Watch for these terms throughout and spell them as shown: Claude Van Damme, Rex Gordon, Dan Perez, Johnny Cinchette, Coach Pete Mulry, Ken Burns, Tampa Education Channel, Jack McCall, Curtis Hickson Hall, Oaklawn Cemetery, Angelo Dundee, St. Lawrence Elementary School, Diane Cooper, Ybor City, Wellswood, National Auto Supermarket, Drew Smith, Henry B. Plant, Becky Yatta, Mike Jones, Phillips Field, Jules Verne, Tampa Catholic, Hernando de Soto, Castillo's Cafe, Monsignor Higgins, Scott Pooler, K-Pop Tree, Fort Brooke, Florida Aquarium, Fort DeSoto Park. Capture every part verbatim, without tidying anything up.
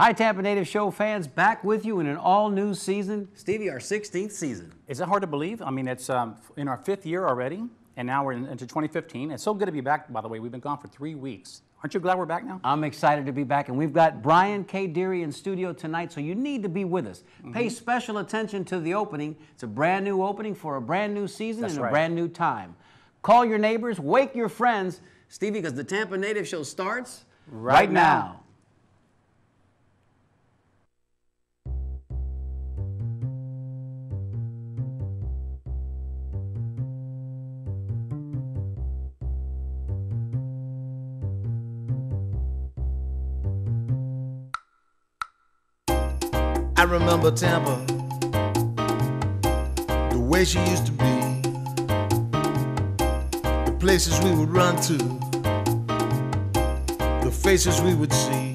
Hi, Tampa Native Show fans, back with you in an all-new season. Stevie, our sixteenth season. Is that hard to believe? I mean, it's um, in our fifth year already, and now we're in, into twenty fifteen. It's so good to be back, by the way. We've been gone for three weeks. Aren't you glad we're back now? I'm excited to be back, and we've got Brian K. Dery in studio tonight, so you need to be with us. Mm-hmm. Pay special attention to the opening. It's a brand-new opening for a brand-new season That's and right. a brand-new time. Call your neighbors, wake your friends, Stevie, because the Tampa Native Show starts right, right now. now. I remember Tampa, the way she used to be, the places we would run to, the faces we would see.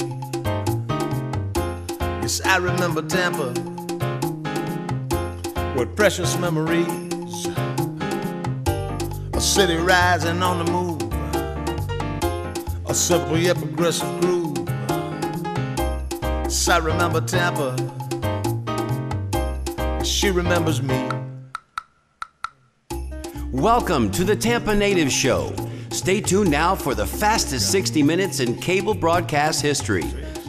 Yes, I remember Tampa, what precious memories, a city rising on the move, a simple yet progressive groove. Yes, I remember Tampa. She remembers me. Welcome to the Tampa Native Show. Stay tuned now for the fastest sixty minutes in cable broadcast history.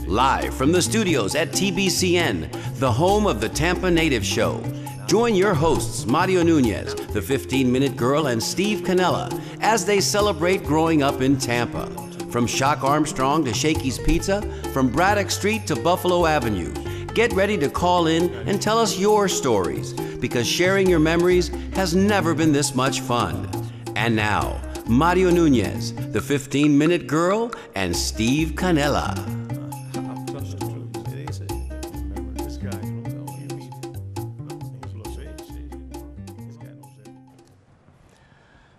Live from the studios at T B C N, the home of the Tampa Native Show. Join your hosts, Mario Nunez, the fifteen minute girl, and Steve Cannella, as they celebrate growing up in Tampa. From Shock Armstrong to Shakey's Pizza, from Braddock Street to Buffalo Avenue. Get ready to call in and tell us your stories, because sharing your memories has never been this much fun. And now, Mario Nunez, the fifteen minute girl, and Steve Cannella.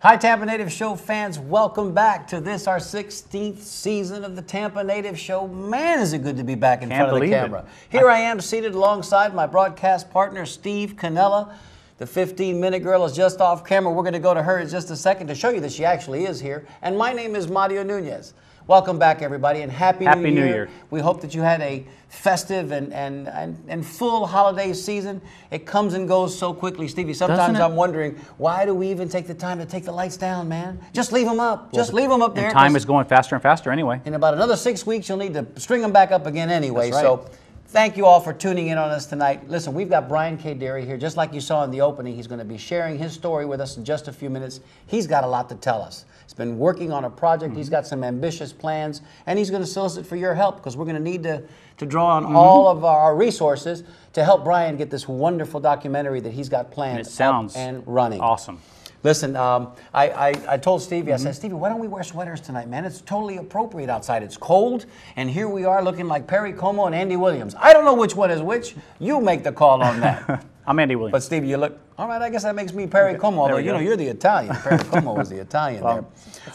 Hi, Tampa Native Show fans. Welcome back to this, our sixteenth season of the Tampa Native Show. Man, is it good to be back in Can't front of the camera. It. Here I... I am seated alongside my broadcast partner, Steve Cannella. The fifteen minute girl is just off camera. We're going to go to her in just a second to show you that she actually is here. And my name is Mario Nunez. Welcome back, everybody, and Happy, Happy New, New Year. Year. We hope that you had a festive and, and, and, and full holiday season. It comes and goes so quickly, Stevie. Sometimes I'm wondering, why do we even take the time to take the lights down, man? Just leave them up. Well, Just leave them up there. Time is going faster and faster anyway. In about another six weeks, you'll need to string them back up again anyway. That's right. So thank you all for tuning in on us tonight. Listen, we've got Brian K. Dery here. Just like you saw in the opening, he's going to be sharing his story with us in just a few minutes. He's got a lot to tell us. He's been working on a project. Mm-hmm. He's got some ambitious plans, and he's going to solicit for your help, because we're going to need to, to draw on mm-hmm. all of our resources to help Brian get this wonderful documentary that he's got planned and, it sounds up and running. Awesome. Listen, um, I, I, I told Stevie, mm-hmm. I said, Stevie, why don't we wear sweaters tonight, man? It's totally appropriate outside. It's cold, and here we are looking like Perry Como and Andy Williams. I don't know which one is which. You make the call on that. I'm Andy Williams. But Stevie, you look, all right, I guess that makes me Perry okay. Como, although, you know, you're the Italian. Perry Como was the Italian well, there.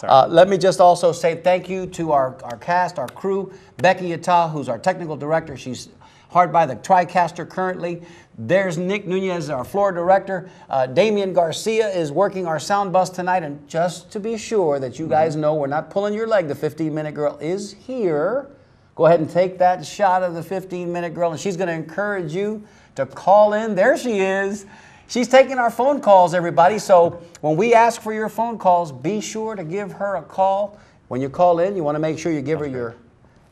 Right. Uh, let me just also say thank you to our, our cast, our crew, Becky Yatta, who's our technical director. She's hard by the TriCaster currently. There's Nick Nunez, our floor director. Uh, Damian Garcia is working our sound bus tonight. And just to be sure that you guys know we're not pulling your leg, the fifteen minute girl is here. Go ahead and take that shot of the fifteen minute girl, and she's going to encourage you to call in. There she is. She's taking our phone calls, everybody. So when we ask for your phone calls, be sure to give her a call. When you call in, you want to make sure you give her your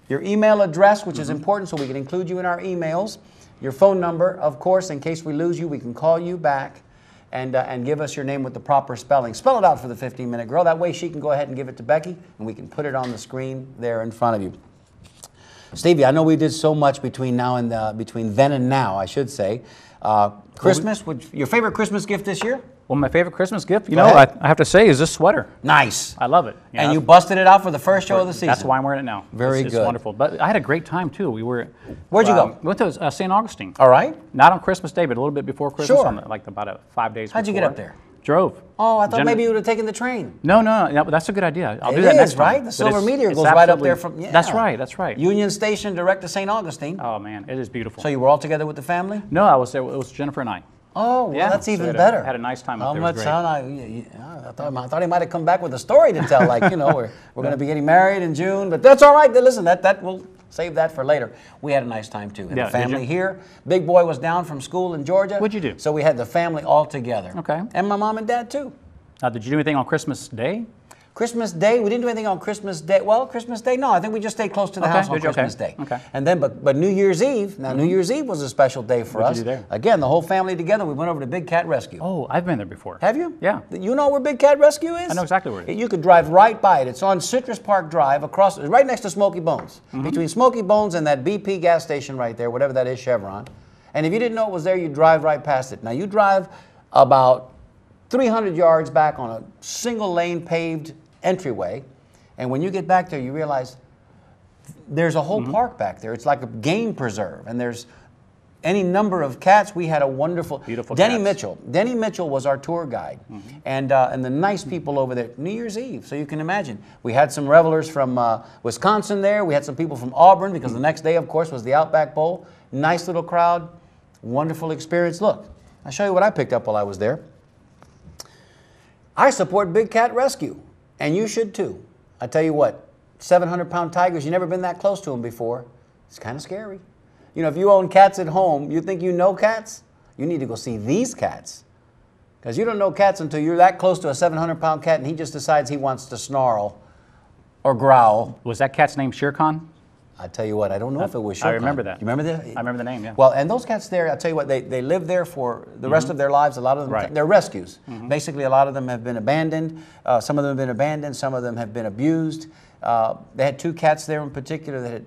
Your email address, which mm-hmm. is important, so we can include you in our emails. Your phone number, of course, in case we lose you, we can call you back and, uh, and give us your name with the proper spelling. Spell it out for the fifteen minute girl. That way she can go ahead and give it to Becky, and we can put it on the screen there in front of you. Stevie, I know we did so much between now and the, between then and now, I should say. Uh, Christmas, well, we, your favorite Christmas gift this year? Well, my favorite Christmas gift, you Go know, I, I have to say, is this sweater. Nice. I love it. You and know, you busted it out for the first show of the season. That's why I'm wearing it now. Very it's, good. It's wonderful. But I had a great time, too. We were. Where'd you um, go? We went to uh, Saint Augustine. All right. Not on Christmas Day, but a little bit before Christmas, sure. on the, like about a, five days How'd before. You get up there? Drove. Oh, I thought Gen maybe you would have taken the train. No, no, no, that's a good idea. I'll it do that is, next time. Right? The Silver Meteor goes right up there from. Yeah. That's right. That's right. Union Station, direct to Saint Augustine. Oh man, it is beautiful. So you were all together with the family? No, I was there. It was Jennifer and I. Oh, well, yeah. that's even so better. A, had a nice time up there. Much, I, I, thought, I thought he might have come back with a story to tell, like you know, we're we're going to be getting married in June, but that's all right. Listen, that that will Save that for later. We had a nice time, too. And yeah, the family here. Big Boy was down from school in Georgia. What'd you do? So we had the family all together. Okay. And my mom and dad, too. Now, did you do anything on Christmas Day? Christmas Day, we didn't do anything on Christmas Day. Well, Christmas Day, no. I think we just stayed close to the okay. house on Christmas okay. Day. Okay. And then, but, but New Year's Eve, now New Year's Eve was a special day for What'd us. You do there? Again, the whole family together, we went over to Big Cat Rescue. Oh, I've been there before. Have you? Yeah. You know where Big Cat Rescue is? I know exactly where it is. You could drive right by it. It's on Citrus Park Drive, across, right next to Smoky Bones. Mm-hmm. Between Smoky Bones and that B P gas station right there, whatever that is, Chevron. And if you didn't know it was there, you'd drive right past it. Now, you drive about three hundred yards back on a single lane paved entryway, and when you get back there you realize there's a whole mm-hmm. park back there. It's like a game preserve, and there's any number of cats. We had a wonderful beautiful Denny cats. Mitchell Denny Mitchell was our tour guide, mm-hmm. and uh, and the nice people over there. New Year's Eve, so you can imagine, we had some revelers from uh, Wisconsin there. We had some people from Auburn, because mm-hmm. the next day of course was the Outback Bowl. Nice little crowd, wonderful experience. Look, I'll show you what I picked up while I was there. I support Big Cat Rescue, and you should too. I tell you what, seven hundred pound tigers, you've never been that close to them before. It's kind of scary. You know, if you own cats at home, you think you know cats? You need to go see these cats, because you don't know cats until you're that close to a seven hundred pound cat, and he just decides he wants to snarl or growl. Was that cat's name Shere Khan? I tell you what, I don't know I, if it was Shere Khan. I remember that. You remember that? I remember the name, yeah. Well, and those cats there, I'll tell you what, they, they live there for the mm-hmm. rest of their lives. A lot of them, right. they're rescues. Mm-hmm. Basically, a lot of them have been abandoned. Uh, some of them have been abandoned. Some of them have been abused. Uh, they had two cats there in particular that had,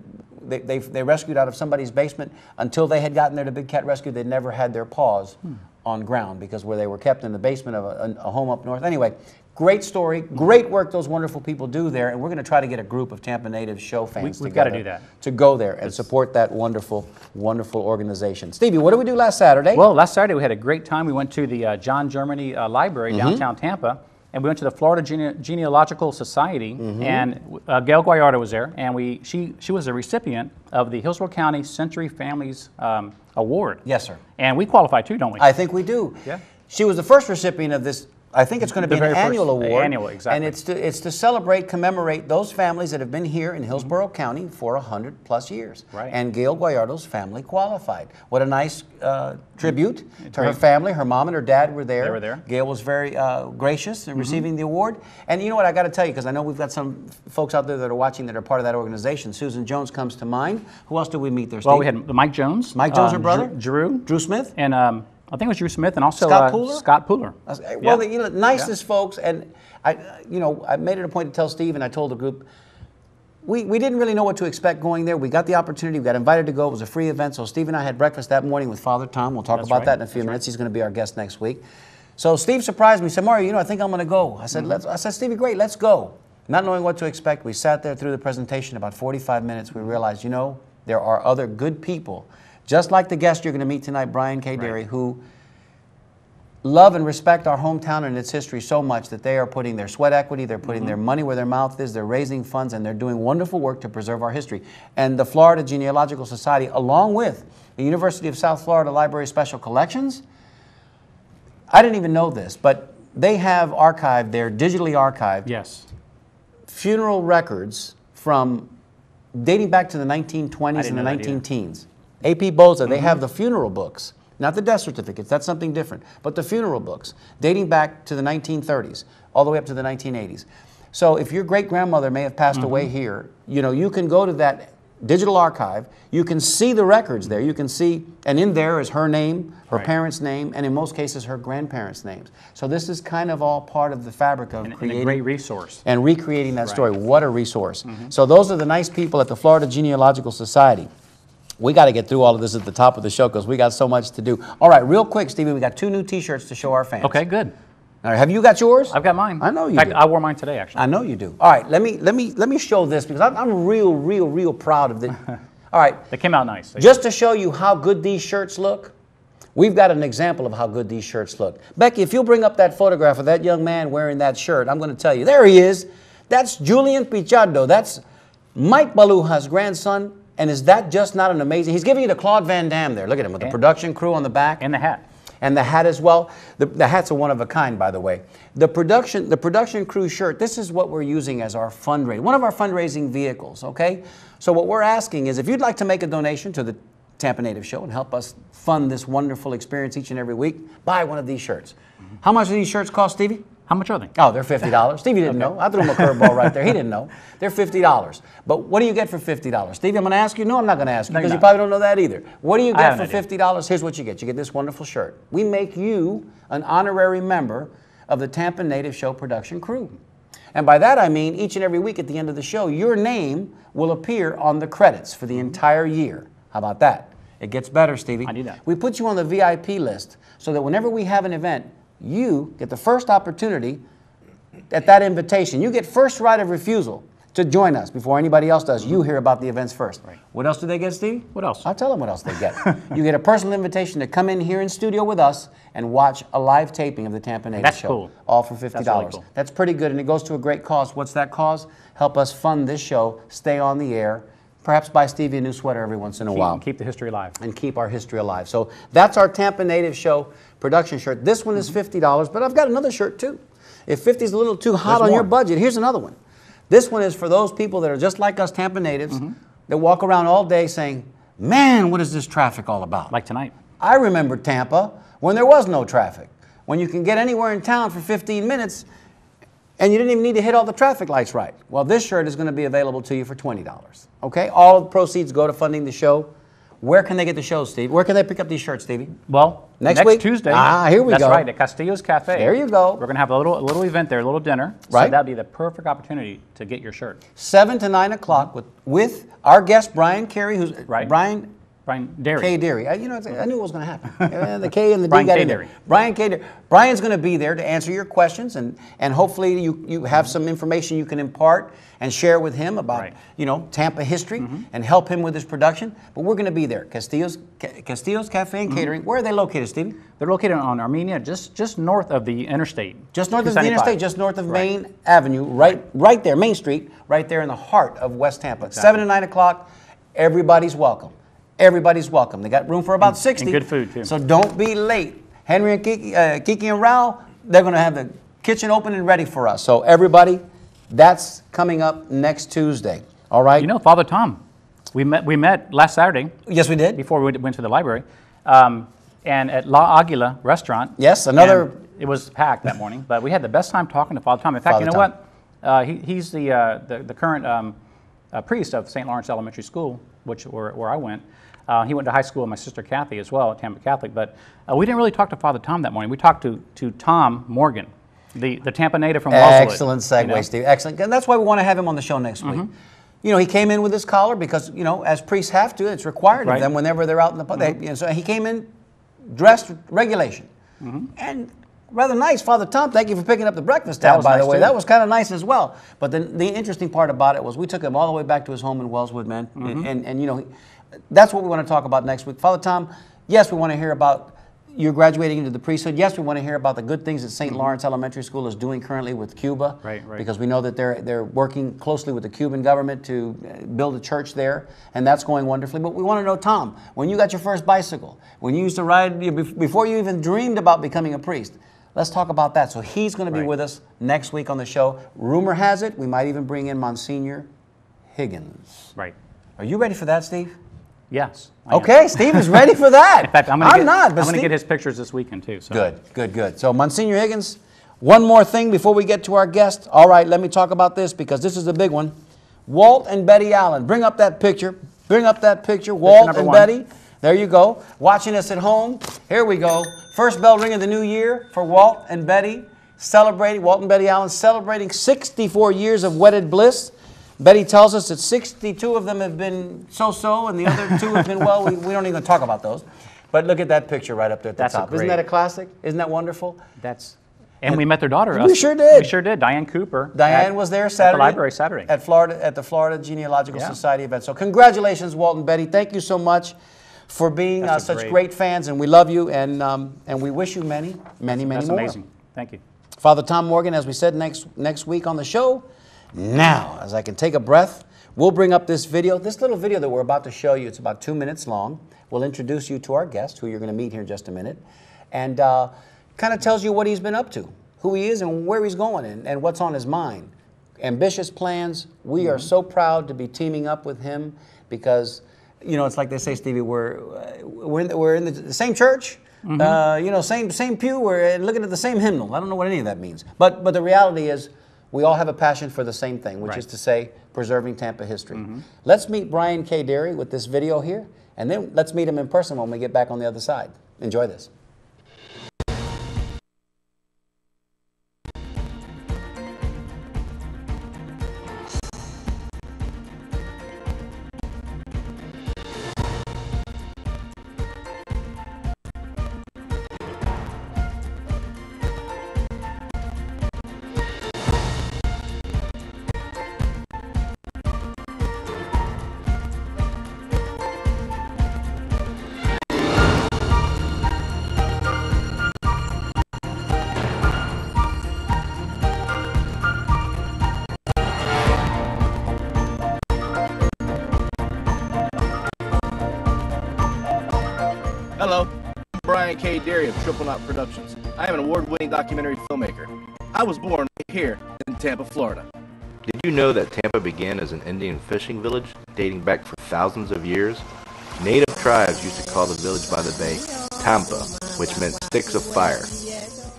they, they, they rescued out of somebody's basement. Until they had gotten there to Big Cat Rescue, they never had their paws hmm. on ground, because where they were kept in the basement of a, a home up north. Anyway. Great story, great work those wonderful people do there, and we're going to try to get a group of Tampa Native show fans we, we've together got to, do that. to go there and it's support that wonderful, wonderful organization. Stevie, what did we do last Saturday? Well, last Saturday we had a great time. We went to the uh, John Germany uh, Library, mm-hmm. downtown Tampa, and we went to the Florida Gene Genealogical Society, mm-hmm. and uh, Gail Guayardo was there, and we she, she was a recipient of the Hillsborough County Century Families um, Award. Yes, sir. And we qualify too, don't we? I think we do. Yeah. She was the first recipient of this. I think it's going to be an annual award, annual, exactly. and it's to, it's to celebrate, commemorate those families that have been here in Hillsborough mm-hmm. County for one hundred plus years. Right. And Gail Guayardo's family qualified. What a nice uh, tribute to her family. Her mom and her dad were there. They were there. Gail was very uh, gracious in mm-hmm. receiving the award. And you know what, I got to tell you, because I know we've got some folks out there that are watching that are part of that organization. Susan Jones comes to mind. Who else did we meet there, Steve? Well, we had Mike Jones. Mike Jones, um, her brother. Drew. Drew Smith. And... Um, I think it was Drew Smith and also Scott Pooler. Uh, Scott Pooler. Uh, well, yeah. the, you know, nicest yeah. folks, and I, you know, I made it a point to tell Steve, and I told the group, we we didn't really know what to expect going there. We got the opportunity, we got invited to go. It was a free event, so Steve and I had breakfast that morning with Father Tom. We'll talk That's about right. that in a few That's minutes. Right. He's going to be our guest next week. So Steve surprised me. He said, "Mario, you know, I think I'm going to go." I said, mm-hmm. "Let's." I said, "Stevie, great, let's go." Not knowing what to expect, we sat there through the presentation. About forty-five minutes, we realized, you know, there are other good people. Just like the guest you're going to meet tonight, Brian K. Dery, right. who love and respect our hometown and its history so much that they are putting their sweat equity, they're putting mm-hmm. their money where their mouth is, they're raising funds, and they're doing wonderful work to preserve our history. And the Florida Genealogical Society, along with the University of South Florida Library Special Collections, I didn't even know this, but they have archived, they're digitally archived, yes. funeral records from dating back to the nineteen twenties and the nineteen teens. A P Bolza, they mm-hmm. have the funeral books, not the death certificates, that's something different, but the funeral books dating back to the nineteen thirties, all the way up to the nineteen eighties. So if your great-grandmother may have passed mm-hmm. away here, you know, you can go to that digital archive, you can see the records there, you can see, and in there is her name, her right. parents' name, and in most cases her grandparents' names. So this is kind of all part of the fabric of and, creating- and a great resource. And recreating that right. story, what a resource. Mm-hmm. So those are the nice people at the Florida Genealogical Society. We got to get through all of this at the top of the show because we got so much to do. All right, real quick, Stevie, we got two new T-shirts to show our fans. Okay, good. All right, have you got yours? I've got mine. I know you. In fact, do. I wore mine today, actually. I know you do. All right, let me let me let me show this because I'm, I'm real, real, real proud of this. All right, they came out nice. They just did. To show you how good these shirts look, we've got an example of how good these shirts look. Becky, if you'll bring up that photograph of that young man wearing that shirt, I'm going to tell you. There he is. That's Julian Pichardo. That's Mike Baluja's grandson. And is that just not an amazing... He's giving you the Claude Van Damme there. Look at him with and the production crew on the back. And the hat. And the hat as well. The, the hats are one of a kind, by the way. The production, the production crew shirt, this is what we're using as our fundraiser, one of our fundraising vehicles, okay? So what we're asking is if you'd like to make a donation to the Tampa Native Show and help us fund this wonderful experience each and every week, buy one of these shirts. Mm-hmm. How much do these shirts cost, Stevie? How much are they? Oh, they're fifty dollars. Stevie didn't okay. know. I threw him a curveball right there. He didn't know. They're fifty dollars. But what do you get for fifty dollars? Stevie, I'm going to ask you. No, I'm not going to ask you because no, you probably don't know that either. What do you get for fifty dollars? Here's what you get. You get this wonderful shirt. We make you an honorary member of the Tampa Native Show production crew. And by that I mean each and every week at the end of the show, your name will appear on the credits for the entire year. How about that? It gets better, Stevie. I need that. We put you on the V I P list so that whenever we have an event, you get the first opportunity at that invitation. You get first right of refusal to join us before anybody else does. You hear about the events first. Right. What else do they get, Stevie? What else? I'll tell them what else they get. You get a personal invitation to come in here in studio with us and watch a live taping of the Tampa Native That's Show. That's cool. All for fifty dollars. That's really cool. That's pretty good, and it goes to a great cause. What's that cause? Help us fund this show, stay on the air, perhaps buy Stevie a new sweater every once in a keep, while. Keep the history alive. And keep our history alive. So that's our Tampa Native Show production shirt. This one is fifty dollars, but I've got another shirt too. If fifty is a little too hot There's on more. your budget, here's another one. This one is for those people that are just like us Tampa natives mm-hmm. that walk around all day saying, man, what is this traffic all about? Like tonight. I remember Tampa when there was no traffic, when you can get anywhere in town for fifteen minutes and you didn't even need to hit all the traffic lights right. Well, this shirt is going to be available to you for twenty dollars, okay? All of the proceeds go to funding the show. Where can they get the show, Steve? Where can they pick up these shirts, Stevie? Well, next, next week? Tuesday. Ah, here we that's go. That's right, at Castillo's Cafe. There you go. We're going to have a little, a little event there, a little dinner. Right. So that would be the perfect opportunity to get your shirt. seven to nine o'clock with, with our guest, Brian Carey, who's right. Brian, Brian Dery. K. Dery. I, you know, I knew it was going to happen. The K and the D Brian got K. in there. Brian K. Dery. Brian's going to be there to answer your questions, and, and hopefully you, you have some information you can impart and share with him about, right. you know, Tampa history mm-hmm. and help him with his production. But we're going to be there. Castillo's, Castillo's Cafe and mm-hmm. Catering. Where are they located, Stevie? They're located on Armenia, just, just north of the interstate. Just north of the interstate, just north of right. Main Avenue, right, right right there, Main Street, right there in the heart of West Tampa. Exactly. seven to nine o'clock, everybody's welcome. Everybody's welcome. They got room for about sixty. And good food, too. So don't be late. Henry and Kiki, uh, Kiki and Raul, they're going to have the kitchen open and ready for us. So everybody, that's coming up next Tuesday. All right? You know, Father Tom, we met, we met last Saturday. Yes, we did. Before we went to, went to the library. Um, and at La Aguila restaurant. Yes, another. It was packed that morning. But we had the best time talking to Father Tom. In fact, Father you know Tom. what? Uh, he, he's the, uh, the, the current um, uh, priest of Saint Lawrence Elementary School, which where, where I went. Uh, he went to high school with my sister Kathy as well at Tampa Catholic, but uh, we didn't really talk to Father Tom that morning. We talked to, to Tom Morgan, the, the Tampa native from Wellswood. Excellent segue, you know? Steve. Excellent. And that's why we want to have him on the show next mm-hmm. week. You know, he came in with his collar because, you know, as priests have to, it's required right. of them whenever they're out in the public. Mm-hmm. You know, so he came in dressed regulation. Mm-hmm. And rather nice, Father Tom. Thank you for picking up the breakfast tab, by nice the way. Too. That was kind of nice as well. But the, the interesting part about it was we took him all the way back to his home in Wellswood, man. Mm-hmm. and, and, and, you know, that's what we want to talk about next week. Father Tom, yes, we want to hear about your graduating into the priesthood. Yes, we want to hear about the good things that Saint Mm-hmm. Lawrence Elementary School is doing currently with Cuba. Right, right. Because we know that they're, they're working closely with the Cuban government to build a church there, and that's going wonderfully. But we want to know, Tom, when you got your first bicycle, when you used to ride, before you even dreamed about becoming a priest, let's talk about that. So he's going to be right. with us next week on the show. Rumor has it, we might even bring in Monsignor Higgins. Right. Are you ready for that, Steve? Yes. Okay, Steve is ready for that. In fact, I'm, gonna I'm get, not. But I'm going to get his pictures this weekend, too. So. Good, good, good. So, Monsignor Higgins, one more thing before we get to our guest. All right, let me talk about this because this is a big one. Walt and Betty Allen. Bring up that picture. Bring up that picture. Walt picture and one. Betty. There you go. Watching us at home. Here we go. First bell ring of the new year for Walt and Betty. Celebrating, Walt and Betty Allen celebrating sixty-four years of wedded bliss. Betty tells us that sixty-two of them have been so-so, and the other two have been, well, we, we don't even talk about those. But look at that picture right up there at the That's top. Great, isn't that a classic? Isn't that wonderful? That's. And, and we met their daughter. We us, sure did. We sure did. Diane Cooper. Diane at, was there Saturday. At the library Saturday. At, Florida, at the Florida Genealogical yeah. Society event. So congratulations, Walt and Betty. Thank you so much for being uh, such great. great fans, and we love you, and, um, and we wish you many, many, many That's more. That's amazing. Thank you. Father Tom Morgan, as we said, next, next week on the show. Now, as I can take a breath, we'll bring up this video, this little video that we're about to show you. It's about two minutes long. We'll introduce you to our guest, who you're going to meet here in just a minute. and uh, kind of tells you what he's been up to, who he is and where he's going, and, and what's on his mind. Ambitious plans. We mm-hmm. are so proud to be teaming up with him because, you know, it's like they say, Stevie, we're, we're, in, the, we're in the same church, mm-hmm. uh, you know, same, same pew, we're looking at the same hymnal. I don't know what any of that means. But, but the reality is we all have a passion for the same thing, which right. is to say preserving Tampa history. Mm-hmm. Let's meet Brian K. Dery with this video here, and then let's meet him in person when we get back on the other side. Enjoy this. Hello, I'm Brian K. Dery of Triple Knot Productions. I am an award-winning documentary filmmaker. I was born here in Tampa, Florida. Did you know that Tampa began as an Indian fishing village dating back for thousands of years? Native tribes used to call the village by the bay Tampa, which meant sticks of fire.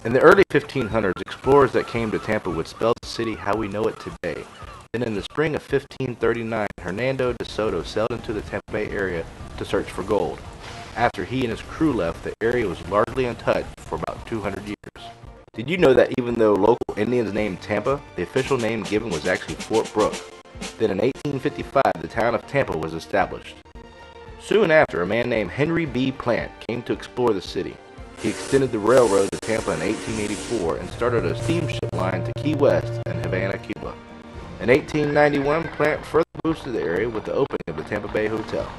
In the early fifteen hundreds, explorers that came to Tampa would spell the city how we know it today. Then in the spring of fifteen thirty-nine, Hernando de Soto sailed into the Tampa Bay area to search for gold. After he and his crew left, the area was largely untouched for about two hundred years. Did you know that even though local Indians named Tampa, the official name given was actually Fort Brooke? Then in eighteen fifty-five, the town of Tampa was established. Soon after, a man named Henry B. Plant came to explore the city. He extended the railroad to Tampa in eighteen eighty-four and started a steamship line to Key West and Havana, Cuba. In eighteen ninety-one, Plant further boosted the area with the opening of the Tampa Bay Hotel.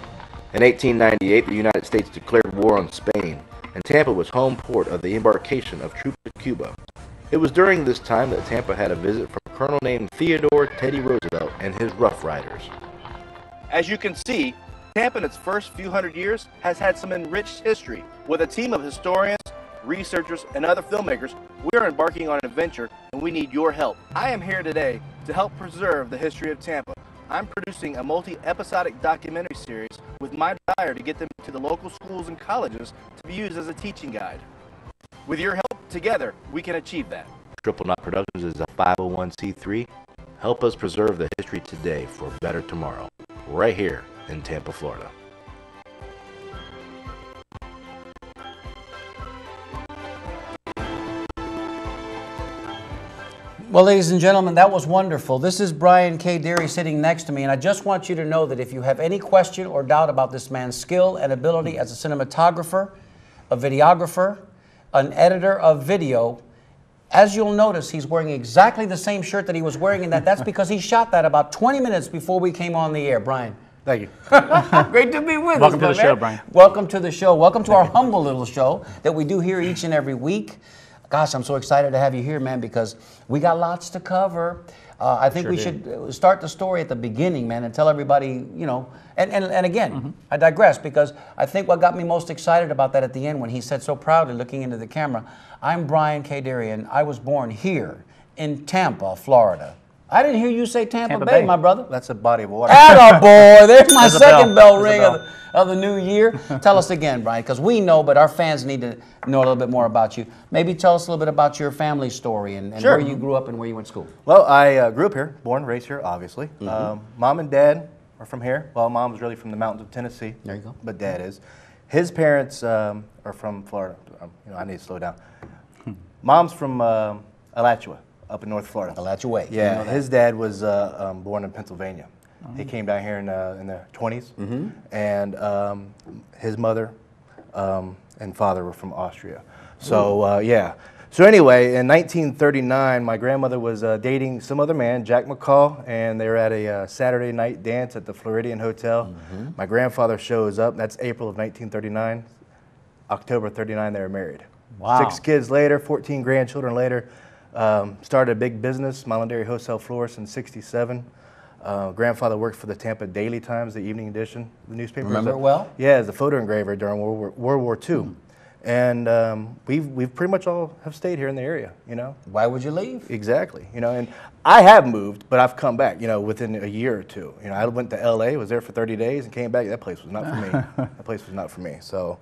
In eighteen ninety-eight, the United States declared war on Spain, and Tampa was home port of the embarkation of troops to Cuba. It was during this time that Tampa had a visit from a colonel named Theodore Teddy Roosevelt and his Rough Riders. As you can see, Tampa in its first few hundred years has had some enriched history. With a team of historians, researchers, and other filmmakers, we are embarking on an adventure, and we need your help. I am here today to help preserve the history of Tampa. I'm producing a multi-episodic documentary series with my desire to get them to the local schools and colleges to be used as a teaching guide. With your help, together, we can achieve that. Triple Knot Productions is a five oh one c three. Help us preserve the history today for a better tomorrow, right here in Tampa, Florida. Well, ladies and gentlemen, that was wonderful. This is Brian K. Dery sitting next to me, and I just want you to know that if you have any question or doubt about this man's skill and ability as a cinematographer, a videographer, an editor of video, as you'll notice, he's wearing exactly the same shirt that he was wearing, and that, that's because he shot that about twenty minutes before we came on the air. Brian. Thank you. Great to be with you. Welcome to the show, Brian. Welcome to the show. Welcome to our humble little show that we do here each and every week. Gosh, I'm so excited to have you here, man, because we got lots to cover. Uh, I think sure we did. should start the story at the beginning, man, and tell everybody, you know, and, and, and again, mm-hmm. I digress, because I think what got me most excited about that at the end when he said so proudly, looking into the camera, I'm Brian K. Dery, and I was born here in Tampa, Florida. I didn't hear you say Tampa, Tampa Bay, Bay, my brother. That's a body of water. Attaboy. There's my There's second bell, bell ring bell. Of, the, of the new year. Tell us again, Brian, because we know, but our fans need to know a little bit more about you. Maybe tell us a little bit about your family story and, and sure. where you grew up and where you went to school. Well, I uh, grew up here, born, raised here, obviously. Mm-hmm. um, Mom and Dad are from here. Well, Mom's really from the mountains of Tennessee. There you go. But Dad is. His parents um, are from Florida. Um, you know, I need to slow down. Mom's from uh, Alachua. Up in North Florida. Alachua Way. Yeah, you know his dad was uh, um, born in Pennsylvania. Mm-hmm. He came down here in, uh, in the twenties, mm-hmm. and um, his mother um, and father were from Austria. So, uh, yeah. So anyway, in nineteen thirty-nine, my grandmother was uh, dating some other man, Jack McCall, and they were at a uh, Saturday night dance at the Floridian Hotel. Mm-hmm. My grandfather shows up. That's April of nineteen thirty-nine. October thirty-nine, they were married. Wow. Six kids later, fourteen grandchildren later. Um, started a big business, Monlandary Wholesale Florist, in sixty-seven. Uh, grandfather worked for the Tampa Daily Times, the evening edition, the newspaper. Remember it well? Yeah, as a photo engraver during World War, World War Two. Mm. And um, we've we've pretty much all have stayed here in the area, you know. Why would you leave? Exactly, you know. And I have moved, but I've come back, you know, within a year or two. You know, I went to L A, was there for thirty days, and came back. That place was not for me. That place was not for me. So,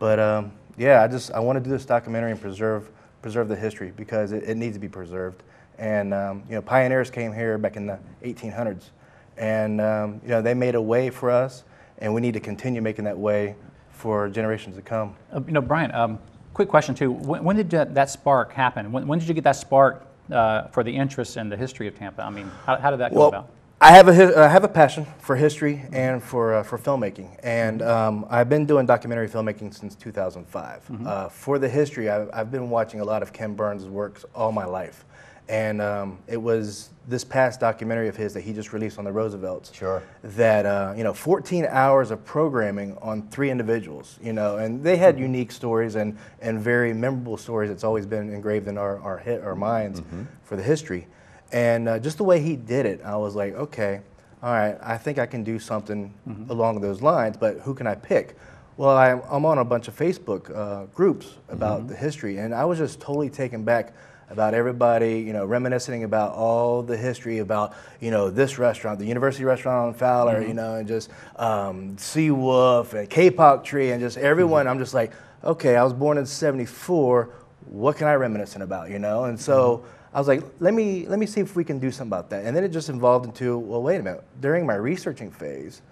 but um, yeah, I just I want to do this documentary and preserve preserve the history because it, it needs to be preserved. And um, you know, pioneers came here back in the eighteen hundreds, and um, you know, they made a way for us, and we need to continue making that way for generations to come. Uh, you know, Brian, um, quick question too. When, when did that, that spark happen? When, when did you get that spark uh, for the interest in the history of Tampa? I mean, how, how did that well, come about? I have a I have a passion for history and for uh, for filmmaking, and um, I've been doing documentary filmmaking since two thousand five. Mm-hmm. uh, for the history, I've, I've been watching a lot of Ken Burns' works all my life, and um, it was this past documentary of his that he just released on the Roosevelts. Sure. That, uh, you know, fourteen hours of programming on three individuals, you know, and they had mm-hmm. unique stories and, and very memorable stories. It's always been engraved in our, our, hit, our minds mm-hmm. for the history. And uh, just the way he did it, I was like, okay, all right, I think I can do something mm-hmm. along those lines, but who can I pick? Well, I'm, I'm on a bunch of Facebook uh, groups about mm-hmm. the history, and I was just totally taken back about everybody, you know, reminiscing about all the history about, you know, this restaurant, the University Restaurant on Fowler, mm-hmm. you know, and just um, Sea Wolf and K-Pop Tree and just everyone. Mm-hmm. I'm just like, okay, I was born in seventy-four. What can I reminisce about, you know? And so mm-hmm. I was like, let me let me see if we can do something about that. And then it just evolved into, well, wait a minute. During my researching phase,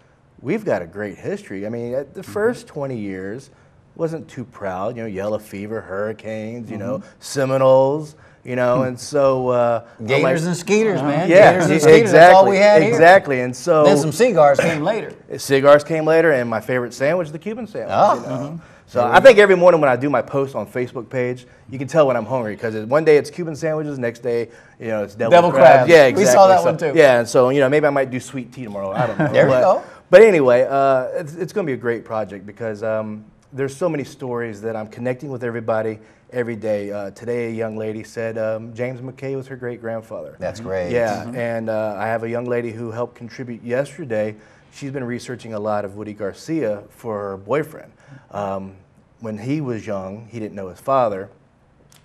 we've got a great history. I mean, at the mm-hmm. first twenty years. Wasn't too proud, you know, yellow fever, hurricanes, you mm-hmm. know, Seminoles, you know, and so... Uh, Gators like, and Skeeters, uh-huh. man. Yeah, Gators and Skeeters, exactly, that's all we had exactly, here. And so... Then some cigars came later. Cigars came later, and my favorite sandwich, the Cuban sandwich, oh. you know? Mm-hmm. So I think every morning when I do my post on Facebook page, you can tell when I'm hungry because one day it's Cuban sandwiches, next day, you know, it's devil, devil crabs. crabs. Yeah, exactly. We saw that so, one too. Yeah, and so, you know, maybe I might do sweet tea tomorrow, I don't know. There but, we go. But anyway, uh, it's, it's going to be a great project because... Um, there's so many stories that I'm connecting with everybody every day. Uh, today, a young lady said um, James McKay was her great-grandfather. That's great. Yeah, mm-hmm. and uh, I have a young lady who helped contribute yesterday. She's been researching a lot of Woody Garcia for her boyfriend. Um, when he was young, he didn't know his father,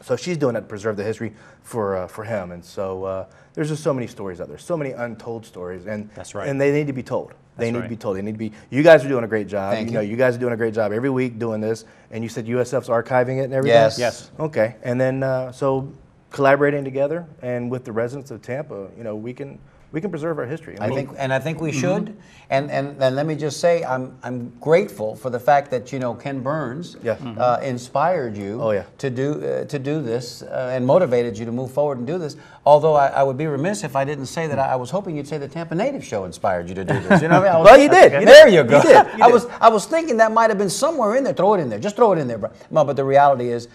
so she's doing that to preserve the history for uh, for him. And so uh, there's just so many stories out there, so many untold stories, and that's right. And they need to be told. They That's need right. to be told. They need to be. You guys are doing a great job. You, you know, you guys are doing a great job every week doing this. And you said U S F's archiving it and everything. Yes. Yes. Okay. And then uh, so collaborating together and with the residents of Tampa, you know, we can we can preserve our history. I, I mean, think, and I think we mm-hmm. should. And, and and let me just say, I'm I'm grateful for the fact that you know Ken Burns yes. mm-hmm. uh, inspired you. Oh, yeah. to do uh, to do this uh, and motivated you to move forward and do this. Although I, I would be remiss if I didn't say that I, I was hoping you'd say the Tampa Native Show inspired you to do this. You know what I mean? I was, well, you did. You there did. you go. You did. You I did. was I was thinking that might have been somewhere in there. Throw it in there. Just throw it in there, bro. No, but the reality is,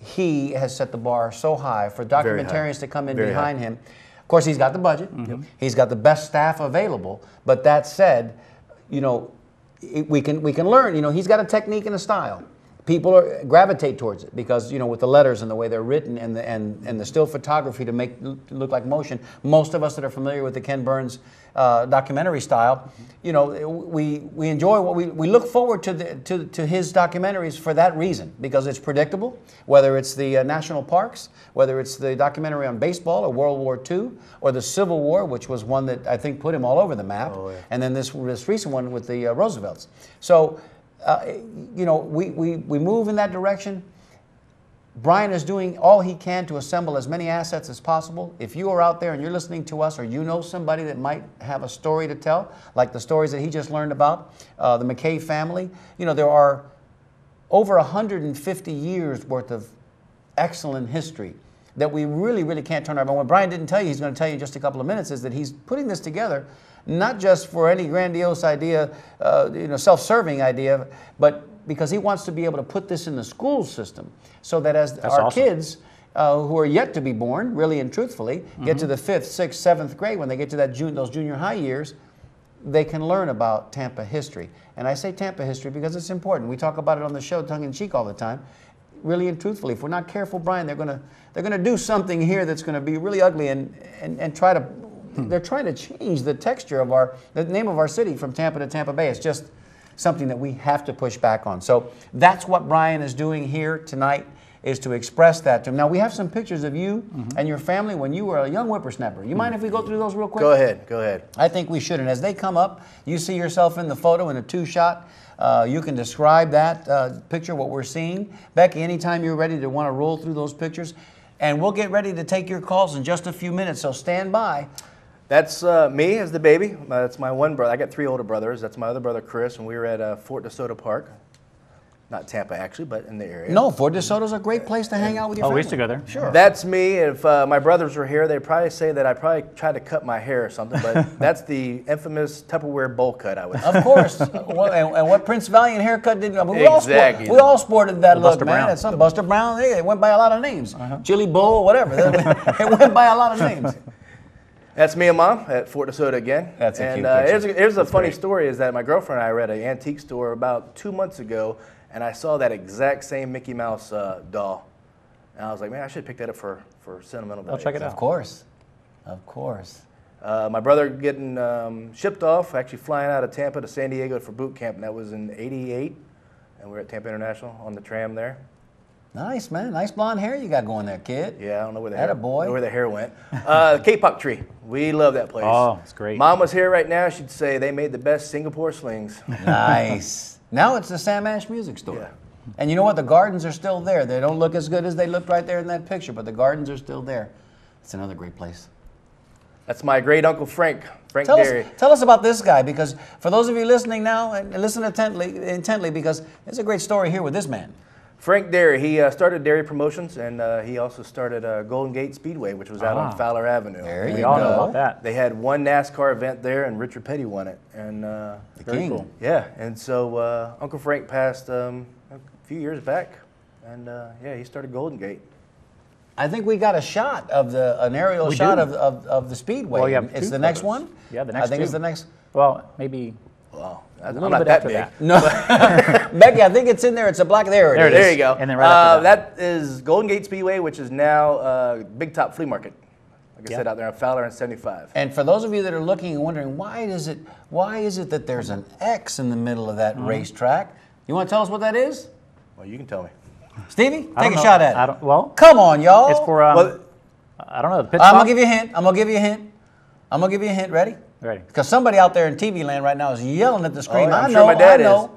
he has set the bar so high for documentarians to come in Very behind high. him. Of course, he's got the budget. Mm-hmm. He's got the best staff available. But that said, you know, it, we can we can learn. You know, he's got a technique and a style. People are, gravitate towards it because you know, with the letters and the way they're written and the and and the still photography to make look like motion. Most of us that are familiar with the Ken Burns uh, documentary style, you know, we we enjoy what we we look forward to the to to his documentaries for that reason because it's predictable. Whether it's the uh, national parks, whether it's the documentary on baseball or World War Two or the Civil War, which was one that I think put him all over the map, oh, yeah. and then this this recent one with the uh, Roosevelts. So. Uh, you know, we, we, we move in that direction. Brian is doing all he can to assemble as many assets as possible. If you are out there and you're listening to us or you know somebody that might have a story to tell, like the stories that he just learned about, uh, the McKay family, you know, there are over one hundred fifty years worth of excellent history that we really, really can't turn around. What Brian didn't tell you, he's going to tell you in just a couple of minutes, is that he's putting this together not just for any grandiose idea, uh, you know, self-serving idea, but because he wants to be able to put this in the school system so that as That's our awesome. kids uh, who are yet to be born, really and truthfully, mm-hmm. get to the fifth, sixth, seventh grade, when they get to that jun- those junior high years, they can learn about Tampa history. And I say Tampa history because it's important. We talk about it on the show tongue-in-cheek all the time. Really and truthfully, if we're not careful, Brian, they're gonna they're gonna do something here that's gonna be really ugly and and, and try to hmm. they're trying to change the texture of our the name of our city from Tampa to Tampa Bay. It's just something that we have to push back on. So that's what Brian is doing here tonight, is to express that to him. Now, we have some pictures of you mm-hmm. and your family when you were a young whippersnapper. You mind if we go through those real quick? Go ahead, go ahead. I think we should. And as they come up, you see yourself in the photo in a two-shot. Uh, you can describe that uh, picture, what we're seeing. Becky, anytime you're ready to want to roll through those pictures. And we'll get ready to take your calls in just a few minutes, so stand by. That's uh, me as the baby. Uh, that's my one brother. I got three older brothers. That's my other brother, Chris, and we were at uh, Fort DeSoto Park. Not Tampa, actually, but in the area. No, Fort DeSoto's a great place to hang out with your family. Oh, we used to go there. Sure. That's me. If uh, my brothers were here, they'd probably say that I probably tried to cut my hair or something, but that's the infamous Tupperware bowl cut, I would say. Of course. Well, and, and what Prince Valiant haircut did, I mean, we, exactly. all we all sported that the look, Buster man. Brown. It's some Buster Brown. It went by a lot of names. Uh-huh. Chili Bowl, whatever. It went by a lot of names. That's me and Mom at Fort DeSoto again. That's and, a cute uh, picture. Here's a, here's a funny great. story, is that my girlfriend and I were at an antique store about two months ago, and I saw that exact same Mickey Mouse uh, doll. And I was like, man, I should pick that up for, for sentimental value. I'll check it out. Of course. Of course. Uh, my brother getting um, shipped off, actually flying out of Tampa to San Diego for boot camp, and that was in eighty-eight. And we were at Tampa International on the tram there. Nice, man. Nice blonde hair you got going there, kid. Yeah, I don't know where the, hair, boy. Know where the hair went. Uh, the K-Pop Tree. We love that place. Oh, it's great. Mom was here right now. She'd say they made the best Singapore slings. Nice. Now it's the Sam Ash Music Store. Yeah. And you know what? The gardens are still there. They don't look as good as they looked right there in that picture, but the gardens are still there. It's another great place. That's my great uncle Frank, Frank Dery. Tell us about this guy, because for those of you listening now, and listen intently, intently because there's a great story here with this man. Frank Dery, he uh, started Dery Promotions, and uh, he also started uh, Golden Gate Speedway, which was out ah. on Fowler Avenue. There you we all know about that. They had one NASCAR event there, and Richard Petty won it. And uh, the king. Cool. Yeah, and so uh, Uncle Frank passed um, a few years back, and uh, yeah, he started Golden Gate. I think we got a shot of the an aerial we shot of, of of the speedway. Well, yeah, it's the next one. Yeah, the next. I think two. it's the next. Well, maybe. Well, I'm not that big. That. No, Becky, I think it's in there. It's a black. There it there is. There you go. And then right uh, after that. That is Golden Gate Speedway, which is now uh, Big Top Flea Market. Like I yep. said, out there on Fowler and seventy-five. And for those of you that are looking and wondering, why is it? Why is it that there's an X in the middle of that mm. racetrack? You want to tell us what that is? Well, you can tell me, Stevie. Take a know. shot at it. I don't, well, come on, y'all. It's for. Um, well, I don't know. The pit I'm gonna give you a hint. I'm gonna give you a hint. I'm gonna give you a hint. Ready? Because somebody out there in T V land right now is yelling at the screen. Oh, yeah, I know, sure my dad I know. Is. Sure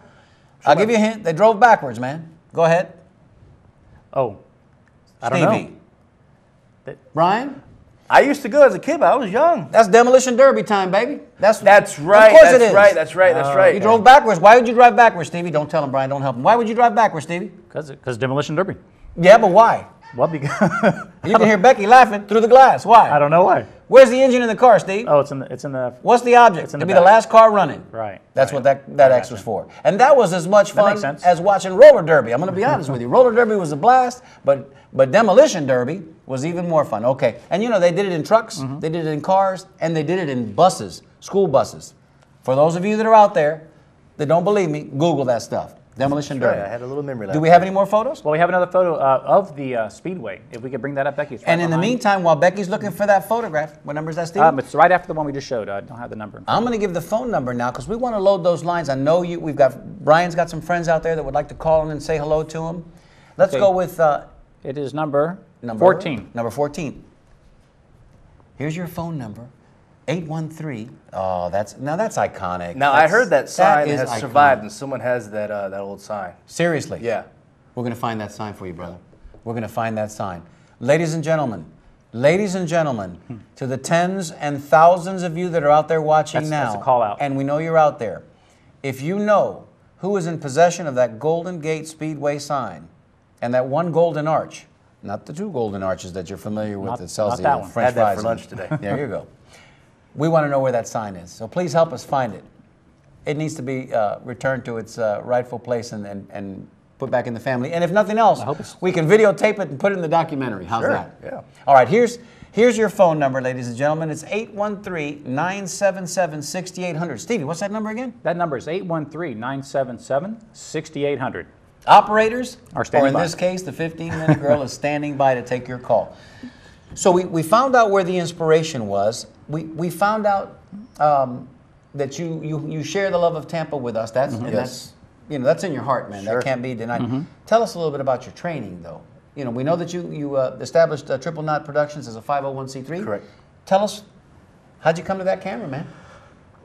I'll my... give you a hint. They drove backwards, man. Go ahead. Oh, I Stevie. don't know. That... Brian? I used to go as a kid, but I was young. That's demolition derby time, baby. That's that's right. Of course that's it is. Right. That's right. That's oh, right. You okay. drove backwards. Why would you drive backwards, Stevie? Don't tell him, Brian. Don't help him. Why would you drive backwards, Stevie? Because because demolition derby. Yeah, but why? Well, because you can hear Becky laughing through the glass. Why? I don't know why. Where's the engine in the car, Steve? Oh, it's in the. It's in the What's the object? It's in the to be back. the last car running. Right. That's right. what that that right. X was for, and that was as much fun as watching roller derby. I'm going to be honest with you. Roller derby was a blast, but but demolition derby was even more fun. Okay, and you know they did it in trucks, mm-hmm. they did it in cars, and they did it in buses, school buses. For those of you that are out there that don't believe me, Google that stuff. Demolition derby. Right. I had a little memory left. Do we have any more photos? Well, we have another photo uh, of the uh, speedway. If we could bring that up, Becky. Right and in behind. the meantime, while Becky's looking for that photograph, what number is that, Steve? Um, it's right after the one we just showed. I don't have the number. I'm going to give the phone number now because we want to load those lines. I know you. We've got Brian's got some friends out there that would like to call in and say hello to him. Let's okay. go with. Uh, it is number, number fourteen. Number fourteen. Here's your phone number. eight one three. Oh, that's now that's iconic. Now that's, I heard that sign that has iconic. survived, and someone has that uh, that old sign. Seriously? Yeah. We're gonna find that sign for you, brother. We're gonna find that sign, ladies and gentlemen, ladies and gentlemen, hmm. to the tens and thousands of you that are out there watching that's, now. That's a call out. And we know you're out there. If you know who is in possession of that Golden Gate Speedway sign, and that one golden arch, not the two golden arches that you're familiar with, not, that sells the that French I had fries that for lunch today. There you go. We want to know where that sign is, so please help us find it. It needs to be uh, returned to its uh, rightful place and, and, and put back in the family. And if nothing else, we can videotape it and put it in the documentary. How's sure. that? Yeah. All right, here's, here's your phone number, ladies and gentlemen. It's eight one three, nine seven seven, six eight zero zero. Stevie, what's that number again? That number is eight one three, nine seven seven, six eight zero zero. Operators, or in by. this case, the fifteen-minute girl is standing by to take your call. So we, we found out where the inspiration was. We, we found out um, that you, you, you share the love of Tampa with us. That's, mm-hmm. and yes. that's, you know, that's in your heart, man. Sure. That can't be denied. Mm-hmm. Tell us a little bit about your training, though. You know, we know that you, you uh, established uh, Triple Knot Productions as a five oh one c three. Correct. Tell us, how'd you come to that camera, man?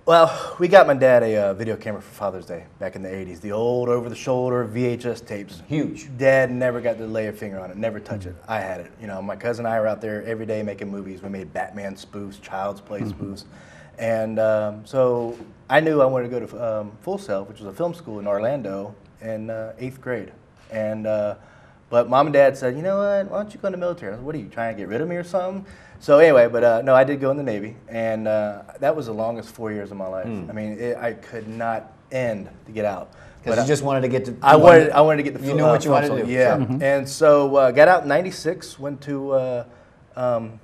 Well, we got my dad a uh, video camera for Father's Day back in the eighties. The old over-the-shoulder V H S tapes. Huge. Dad never got to lay a finger on it, never touch it. I had it. You know, my cousin and I were out there every day making movies. We made Batman spoofs, Child's Play spoofs. And um, so I knew I wanted to go to um, Full Sail, which was a film school in Orlando, in uh, eighth grade. And uh, but Mom and Dad said, you know what, why don't you go in the military? I said, what are you, trying to get rid of me or something? So anyway, but uh, no, I did go in the Navy, and uh, that was the longest four years of my life. Mm. I mean, it, I could not end to get out. Because you I, just wanted to get to... I wanted, I wanted to get to... You knew uh, what you wanted to do. Yeah, mm-hmm. and so uh, got out in ninety-six, went to uh, um,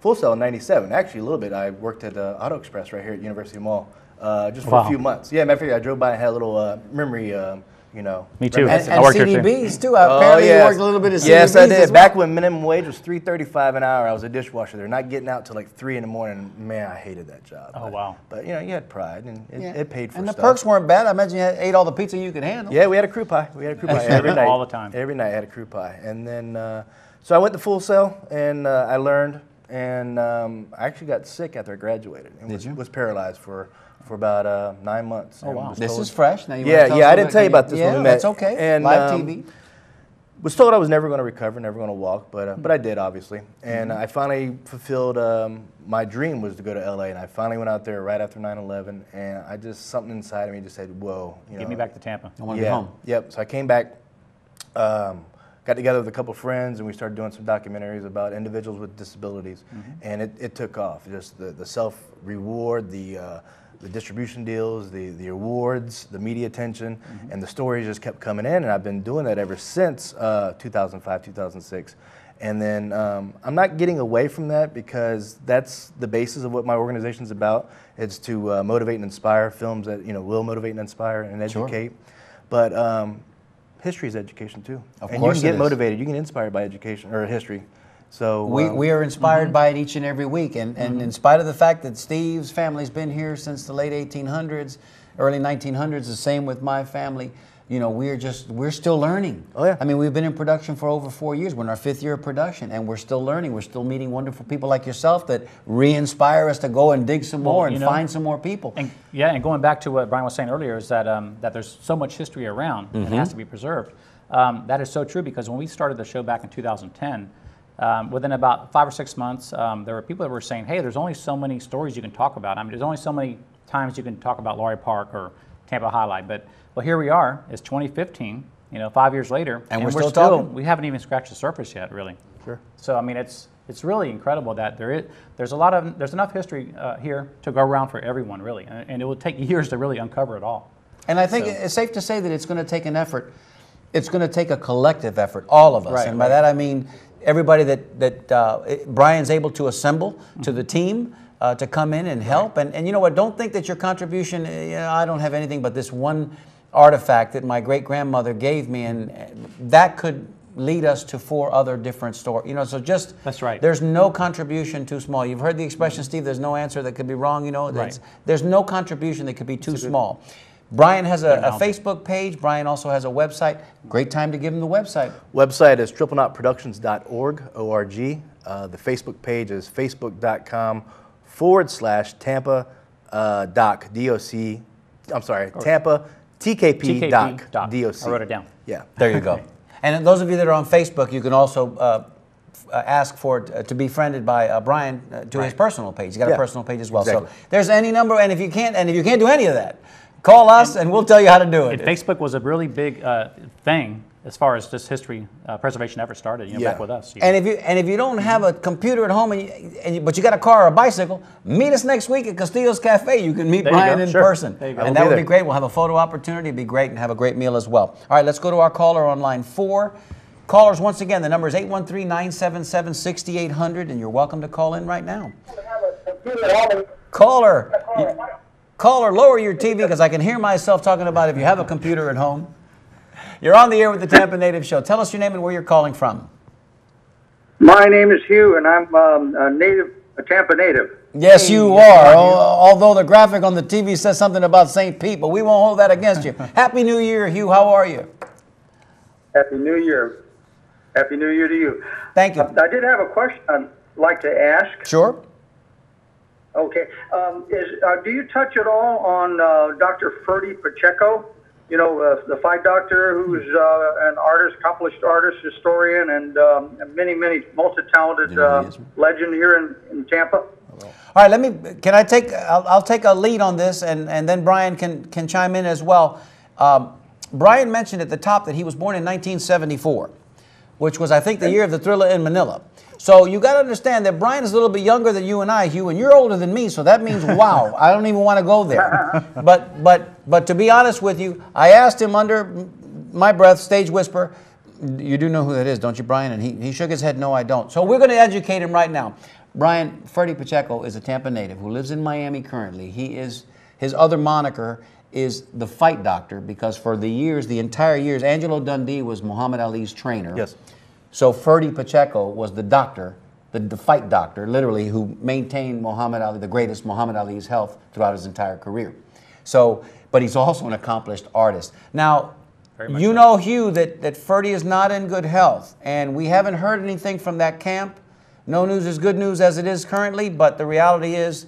Full Sail in ninety-seven. Actually, a little bit, I worked at uh, Auto Express right here at University Mall, uh, just for wow. a few months. Yeah, matter of fact, I drove by and had a little uh, memory... Um, You know, me too. And, and I worked C D Bs too. too. I oh, apparently yes. worked a little bit of C D Bs. Yes, I did. Well. Back when minimum wage was three thirty-five an hour, I was a dishwasher there. Not getting out till like three in the morning. Man, I hated that job. Oh but, wow! But you know, you had pride, and it, yeah. it paid for. And stuff. The perks weren't bad. I imagine you had, ate all the pizza you could handle. Yeah, we had a crew pie. We had a crew pie every night, all the time. Every night I had a crew pie, and then uh, so I went to Full Sail, and uh, I learned, and um, I actually got sick after I graduated, and did was, you? was paralyzed for. For about uh, nine months. Oh wow! This is fresh. Now you yeah, yeah. I didn't tell you about this. Yeah, that's okay. And, Live um, T V. Was told I was never going to recover, never going to walk, but uh, mm-hmm. but I did obviously. And mm-hmm. I finally fulfilled um, my dream was to go to L A, and I finally went out there right after nine eleven, and I just something inside of me just said, "Whoa!" You know, get me back to Tampa. I want to yeah, be home. Yep. So I came back. Um, Got together with a couple of friends, and we started doing some documentaries about individuals with disabilities, mm-hmm. and it, it took off. Just the, the self-reward, the uh, the distribution deals, the, the awards, the media attention, mm-hmm. and the stories just kept coming in, and I've been doing that ever since uh, two thousand five, two thousand six. And then um, I'm not getting away from that because that's the basis of what my organization's about. It's to uh, motivate and inspire films that you know will motivate and inspire and educate. Sure. But um, history is education too. Of and course you can get motivated, you can get inspired by education or history. So we, um, we are inspired mm-hmm. by it each and every week. And, and mm-hmm. in spite of the fact that Steve's family's been here since the late eighteen hundreds, early nineteen hundreds, the same with my family, you know, we're just, we're still learning. Oh yeah. I mean, we've been in production for over four years. We're in our fifth year of production, and we're still learning. We're still meeting wonderful people like yourself that re-inspire us to go and dig some well, more and know, find some more people. And, yeah, and going back to what Brian was saying earlier is that, um, that there's so much history around mm-hmm. and it has to be preserved. Um, that is so true because when we started the show back in two thousand ten, Um, within about five or six months, um, there were people that were saying, hey, there's only so many stories you can talk about. I mean, there's only so many times you can talk about Laurie Park or Tampa Highlight. But well, here we are. It's twenty fifteen, you know, five years later. And, and we're, we're still, still talking. We haven't even scratched the surface yet, really. Sure. So, I mean, it's it's really incredible that there is, there's a lot of, there's enough history uh, here to go around for everyone, really. And, and it will take years to really uncover it all. And I think so. It's safe to say that it's going to take an effort. It's going to take a collective effort, all of us. Right, and by right. that, I mean... Everybody that, that uh, Brian's able to assemble mm-hmm. to the team uh, to come in and help. Right. And, and you know what, don't think that your contribution, you know, I don't have anything but this one artifact that my great-grandmother gave me, and that could lead us to four other different stories. You know, so just, that's right. there's no contribution too small. You've heard the expression, Steve, there's no answer that could be wrong. You know, right. there's no contribution that could be too good... small. Brian has a, a Facebook page. Brian also has a website. Great time to give him the website. Website is triple knot productions dot org, O R G. Uh, the Facebook page is facebook.com forward slash Tampa uh, doc, D O C. I'm sorry, Tampa T K P doc, D O C. I wrote it down. Yeah, there you go. And those of you that are on Facebook, you can also uh, Uh, ask for it, uh, to be friended by uh, Brian uh, to right. his personal page. He's got yeah. a personal page as well. Exactly. So there's any number, and if you can't, and if you can't do any of that, call us and, and we'll tell you how to do it. Facebook was a really big uh, thing as far as this history uh, preservation effort started. You know, yeah. back with us. You know. And if you and if you don't have a computer at home, and, you, and you, but you got a car or a bicycle, meet us next week at Castillo's Cafe. You can meet there Brian in sure. person, and that be would be great. We'll have a photo opportunity. It'd be great, and have a great meal as well. All right, let's go to our caller on line four. Callers, once again, the number is eight one three, nine seven seven, six eight zero zero, and you're welcome to call in right now. Caller, you, caller, lower your T V because I can hear myself talking about if you have a computer at home. You're on the air with the Tampa Native Show. Tell us your name and where you're calling from. My name is Hugh, and I'm um, a native, a Tampa native. Yes, hey, you are. You. Although the graphic on the T V says something about Saint Pete, but we won't hold that against you. Happy New Year, Hugh. How are you? Happy New Year. Happy New Year to you. Thank you. Uh, I did have a question I'd like to ask. Sure. Okay. Um, is, uh, do you touch at all on uh, Doctor Ferdie Pacheco? You know, uh, the fight doctor who's uh, an artist, accomplished artist, historian, and um, many, many multi-talented uh, legend here in, in Tampa. All right, let me, can I take, I'll, I'll take a lead on this, and, and then Brian can, can chime in as well. Um, Brian mentioned at the top that he was born in nineteen seventy-four, which was, I think, the year of the Thriller in Manila. So you got to understand that Brian is a little bit younger than you and I, Hugh, and you're older than me, so that means, wow, I don't even want to go there. But, but, but to be honest with you, I asked him under my breath, stage whisper, you do know who that is, don't you, Brian? And he, he shook his head, no, I don't. So we're going to educate him right now. Brian, Ferdie Pacheco is a Tampa native who lives in Miami currently. He is, his other moniker is the fight doctor, because for the years, the entire years, Angelo Dundee was Muhammad Ali's trainer. Yes. So Ferdie Pacheco was the doctor, the, the fight doctor, literally, who maintained Muhammad Ali, the greatest Muhammad Ali's health throughout his entire career. So, but he's also an accomplished artist. Now, you so. know, Hugh, that, that Ferdie is not in good health, and we haven't heard anything from that camp. No news is good news as it is currently, but the reality is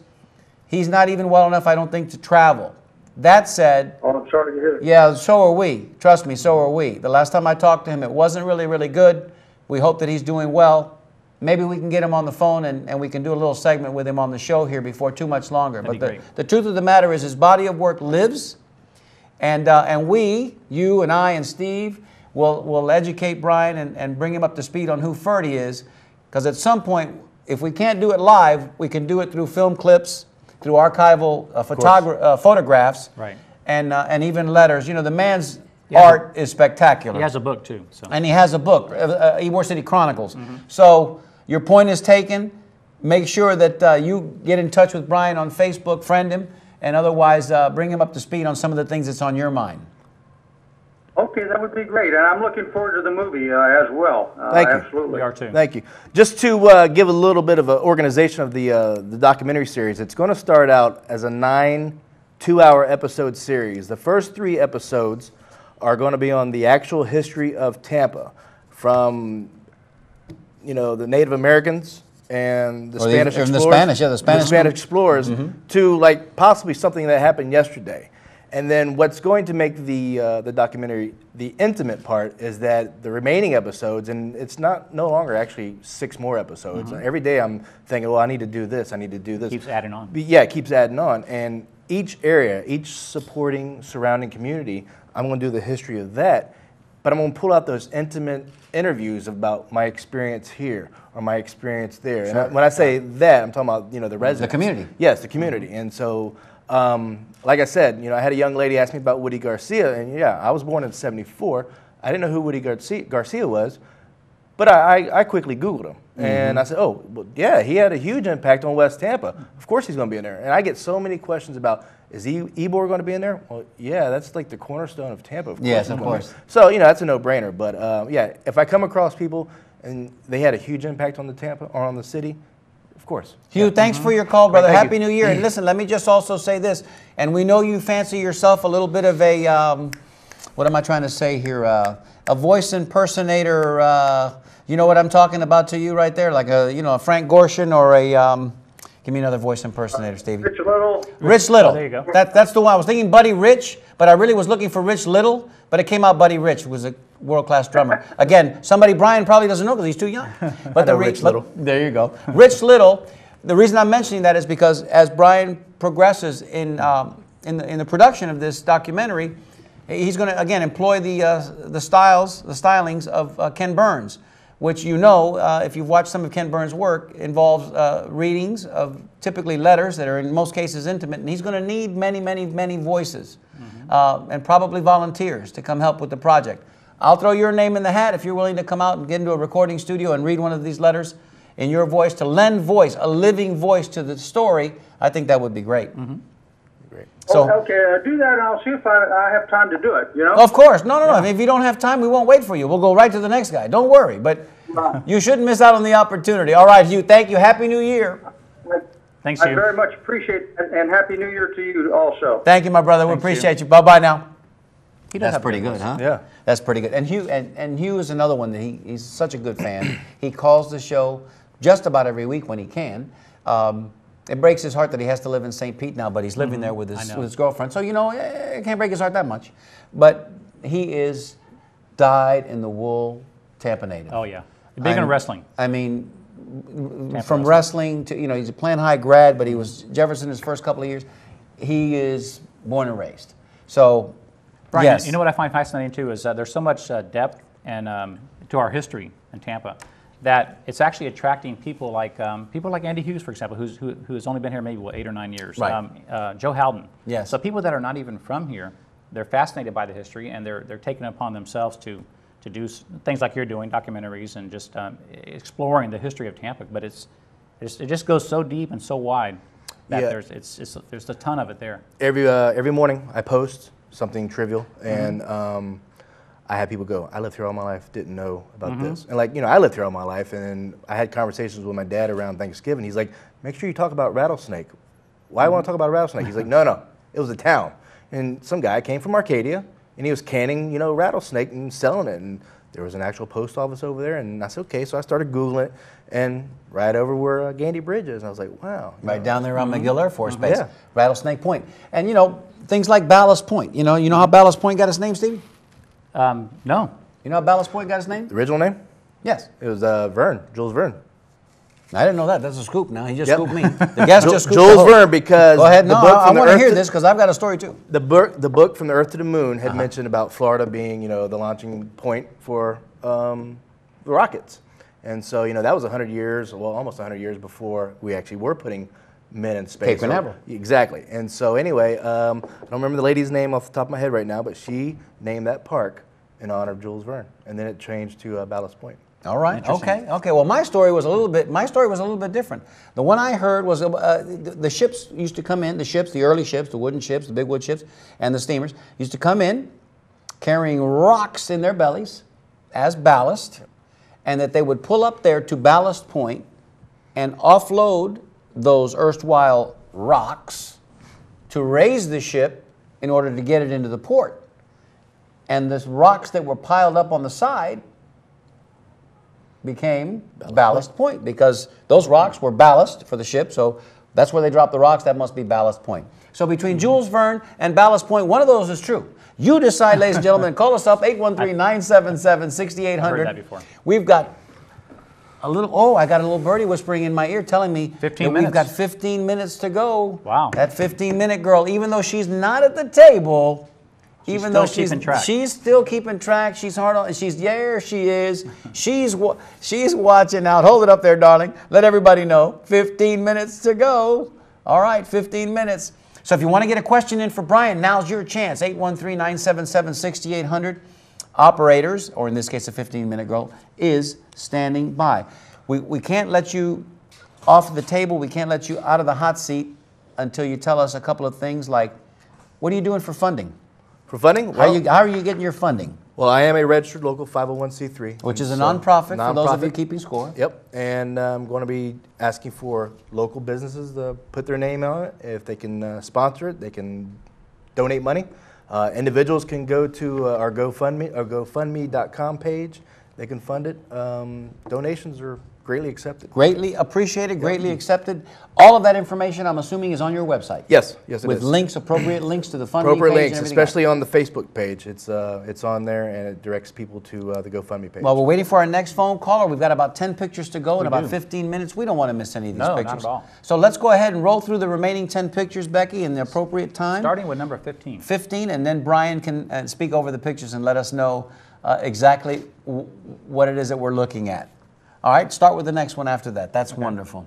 he's not even well enough, I don't think, to travel. That said, oh, I'm sorry to hear it. Yeah, so are we. Trust me, so are we. The last time I talked to him, it wasn't really, really good. We hope that he's doing well. Maybe we can get him on the phone and, and we can do a little segment with him on the show here before too much longer. That'd but the, the truth of the matter is his body of work lives, and, uh, and we, you and I and Steve, will will educate Brian and, and bring him up to speed on who Ferdie is. Because at some point, if we can't do it live, we can do it through film clips, through archival uh, photogra uh, photographs, right. and, uh, and even letters. You know, the man's yeah. art is spectacular. He has a book, too. So. And he has a book, right. uh, Ybor City Chronicles. Mm-hmm. So your point is taken. Make sure that uh, you get in touch with Brian on Facebook, friend him, and otherwise uh, bring him up to speed on some of the things that's on your mind. Okay, that would be great, and I'm looking forward to the movie uh, as well. Uh, Thank you. Absolutely. We are too. Thank you. Just to uh, give a little bit of an organization of the, uh, the documentary series, it's going to start out as a nine two-hour episode series. The first three episodes are going to be on the actual history of Tampa, from, you know, the Native Americans and the or Spanish the, explorers. The Spanish, yeah, the Spanish, the Spanish explorers mm-hmm. to, like, possibly something that happened yesterday. And then what's going to make the, uh, the documentary the intimate part is that the remaining episodes, and it's not no longer actually six more episodes. Mm-hmm. Every day I'm thinking, well, I need to do this, I need to do this. Keeps adding on. But yeah, it keeps adding on. And each area, each supporting surrounding community, I'm going to do the history of that. But I'm going to pull out those intimate interviews about my experience here or my experience there. Sure. And I, when I say that, I'm talking about, you know, the residents. The community. Yes, the community. Mm-hmm. And so... Um, like I said, you know, I had a young lady ask me about Woody Garcia, and yeah, I was born in seventy-four. I didn't know who Woody Garcia, Garcia was, but I, I, I quickly Googled him, mm-hmm. and I said, oh, well, yeah, he had a huge impact on West Tampa. Of course he's going to be in there. And I get so many questions about, is Ybor going to be in there? Well, yeah, that's like the cornerstone of Tampa. Of yes, of course. So, you know, that's a no-brainer. But, uh, yeah, if I come across people and they had a huge impact on the Tampa or on the city, of course. Hugh, yeah. thanks mm-hmm. for your call, brother. Right, Happy you. New Year. And listen, let me just also say this. And we know you fancy yourself a little bit of a, um, what am I trying to say here? Uh, a voice impersonator. Uh, you know what I'm talking about to you right there? Like a, you know, a Frank Gorshin or a, um, give me another voice impersonator, Stevie. Rich Little. Rich Little. Oh, there you go. That, that's the one. I was thinking Buddy Rich, but I really was looking for Rich Little, but it came out Buddy Rich, who was a world-class drummer. Again, somebody Brian probably doesn't know because he's too young. But the Rich Little. There you go. Rich Little. The reason I'm mentioning that is because as Brian progresses in um, in, the, in the production of this documentary, he's going to again employ the uh, the styles, the stylings of uh, Ken Burns, which you know, uh, if you've watched some of Ken Burns' work, involves uh, readings of typically letters that are in most cases intimate, and he's going to need many, many, many voices, mm-hmm. uh, and probably volunteers to come help with the project. I'll throw your name in the hat if you're willing to come out and get into a recording studio and read one of these letters in your voice, to lend voice, a living voice to the story. I think that would be great. Mm-hmm. Great. So, oh, okay, uh, do that and I'll see if I, I have time to do it, you know? Of course. No, no, no. Yeah. If you don't have time, we won't wait for you. We'll go right to the next guy. Don't worry. But you shouldn't miss out on the opportunity. All right, Hugh, thank you. Happy New Year. Thanks, Jim. I very much appreciate it, and Happy New Year to you also. Thank you, my brother. We Thank appreciate you. you. Bye-bye now. He That's pretty good, huh? Yeah. That's pretty good. And Hugh, and, and Hugh is another one that he, he's such a good fan. He calls the show just about every week when he can. Um, it breaks his heart that he has to live in Saint Pete now, but he's living mm-hmm. there with his, with his girlfriend. So, you know, it can't break his heart that much. But he is dyed-in-the-wool Tampa native. Oh, yeah. Big on wrestling. I mean, Tampa from wrestling. wrestling to, you know, he's a Plant High grad, but he was Jefferson his first couple of years. He is born and raised. So, Brian, yes. You know what I find fascinating, too, is uh, there's so much uh, depth and um, to our history in Tampa that it's actually attracting people like um, people like Andy Hughes, for example, who's, who, who has only been here maybe, what, eight or nine years. Right. Um, uh, Joe Howden. Yes. So people that are not even from here, they're fascinated by the history, and they're, they're taking it upon themselves to, to do things like you're doing, documentaries, and just um, exploring the history of Tampa. But it's, it's, it just goes so deep and so wide that yeah. there's, it's, it's, there's a ton of it there. Every, uh, every morning I post something trivial, and mm-hmm. um, I had people go, I lived here all my life, didn't know about mm-hmm. this. And like, you know, I lived here all my life, and I had conversations with my dad around Thanksgiving. He's like, make sure you talk about rattlesnake. Why mm-hmm. want to talk about rattlesnake? He's like, no, no, it was a town. And some guy came from Arcadia, and he was canning, you know, rattlesnake and selling it. And there was an actual post office over there, and I said, okay. So I started Googling it, and right over where uh, Gandy Bridge is, and I was like, wow. Right know. down there on mm-hmm. McGill Air Force Base, yeah. Rattlesnake Point. And, you know, things like Ballast Point. You know, you know how Ballast Point got its name, Steve? Um, no. You know how Ballast Point got its name? The original name? Yes. It was uh, Vern, Jules Vern. I didn't know that. That's a scoop now. He just yep. scooped me. The guest just scooped Jules Verne, because Go ahead. No, the book I, I want to hear this, because I've got a story too. The book, the book From the Earth to the Moon had uh-huh. mentioned about Florida being, you know, the launching point for um, the rockets. And so, you know, that was a hundred years, well, almost a hundred years before we actually were putting men in space. Cape Canaveral. So, exactly. And so anyway, um, I don't remember the lady's name off the top of my head right now, but she named that park in honor of Jules Verne. And then it changed to uh, Ballast Point. All right. Okay. Okay. Well, my story was a little bit. My story was a little bit different. The one I heard was uh, the, the ships used to come in. The ships, the early ships, the wooden ships, the big wood ships, and the steamers used to come in, carrying rocks in their bellies as ballast, and that they would pull up there to Ballast Point and offload those erstwhile rocks to raise the ship in order to get it into the port. And the rocks that were piled up on the side became Ballast, Ballast Point. Point, because those rocks were ballast for the ship, so that's where they dropped the rocks. That must be Ballast Point. So between mm-hmm. Jules Verne and Ballast Point, one of those is true. You decide, ladies and gentlemen. Call us up, eight one three, nine seven seven, six eight zero zero. I've heard that before. We've got a little, oh, I got a little birdie whispering in my ear telling me fifteen minutes. We've got fifteen minutes to go. Wow. That fifteen-minute girl, even though she's not at the table, She's Even though she's track. she's still keeping track, she's hard on. She's there. She is. She's she's watching out. Hold it up there, darling. Let everybody know. Fifteen minutes to go. All right, fifteen minutes. So if you want to get a question in for Brian, now's your chance. eight one three, nine seven seven, six eight zero zero. Operators, or in this case, a fifteen-minute girl, is standing by. We we can't let you off the table. We can't let you out of the hot seat until you tell us a couple of things like, what are you doing for funding? For funding? Well, how, are you, how are you getting your funding? Well, I am a registered local five oh one c three. Which is a so nonprofit, nonprofit for those of you keeping score. Yep, and I'm going to be asking for local businesses to put their name on it. If they can uh, sponsor it, they can donate money. Uh, individuals can go to uh, our GoFundMe, our GoFundMe dot com page. They can fund it. Um, donations are greatly accepted. Greatly appreciated, greatly accepted. All of that information, I'm assuming, is on your website. Yes, yes, it with is. With links, appropriate links to the funding appropriate page links, and especially else. on the Facebook page. It's uh, it's on there, and it directs people to uh, the GoFundMe page. Well, we're waiting for our next phone caller. We've got about ten pictures to go we in about do. fifteen minutes. We don't want to miss any of these no, pictures. No, not at all. So let's go ahead and roll through the remaining ten pictures, Becky, in the appropriate time. Starting with number fifteen. fifteen, and then Brian can uh, speak over the pictures and let us know uh, exactly w what it is that we're looking at. All right, start with the next one after that. That's okay. Wonderful.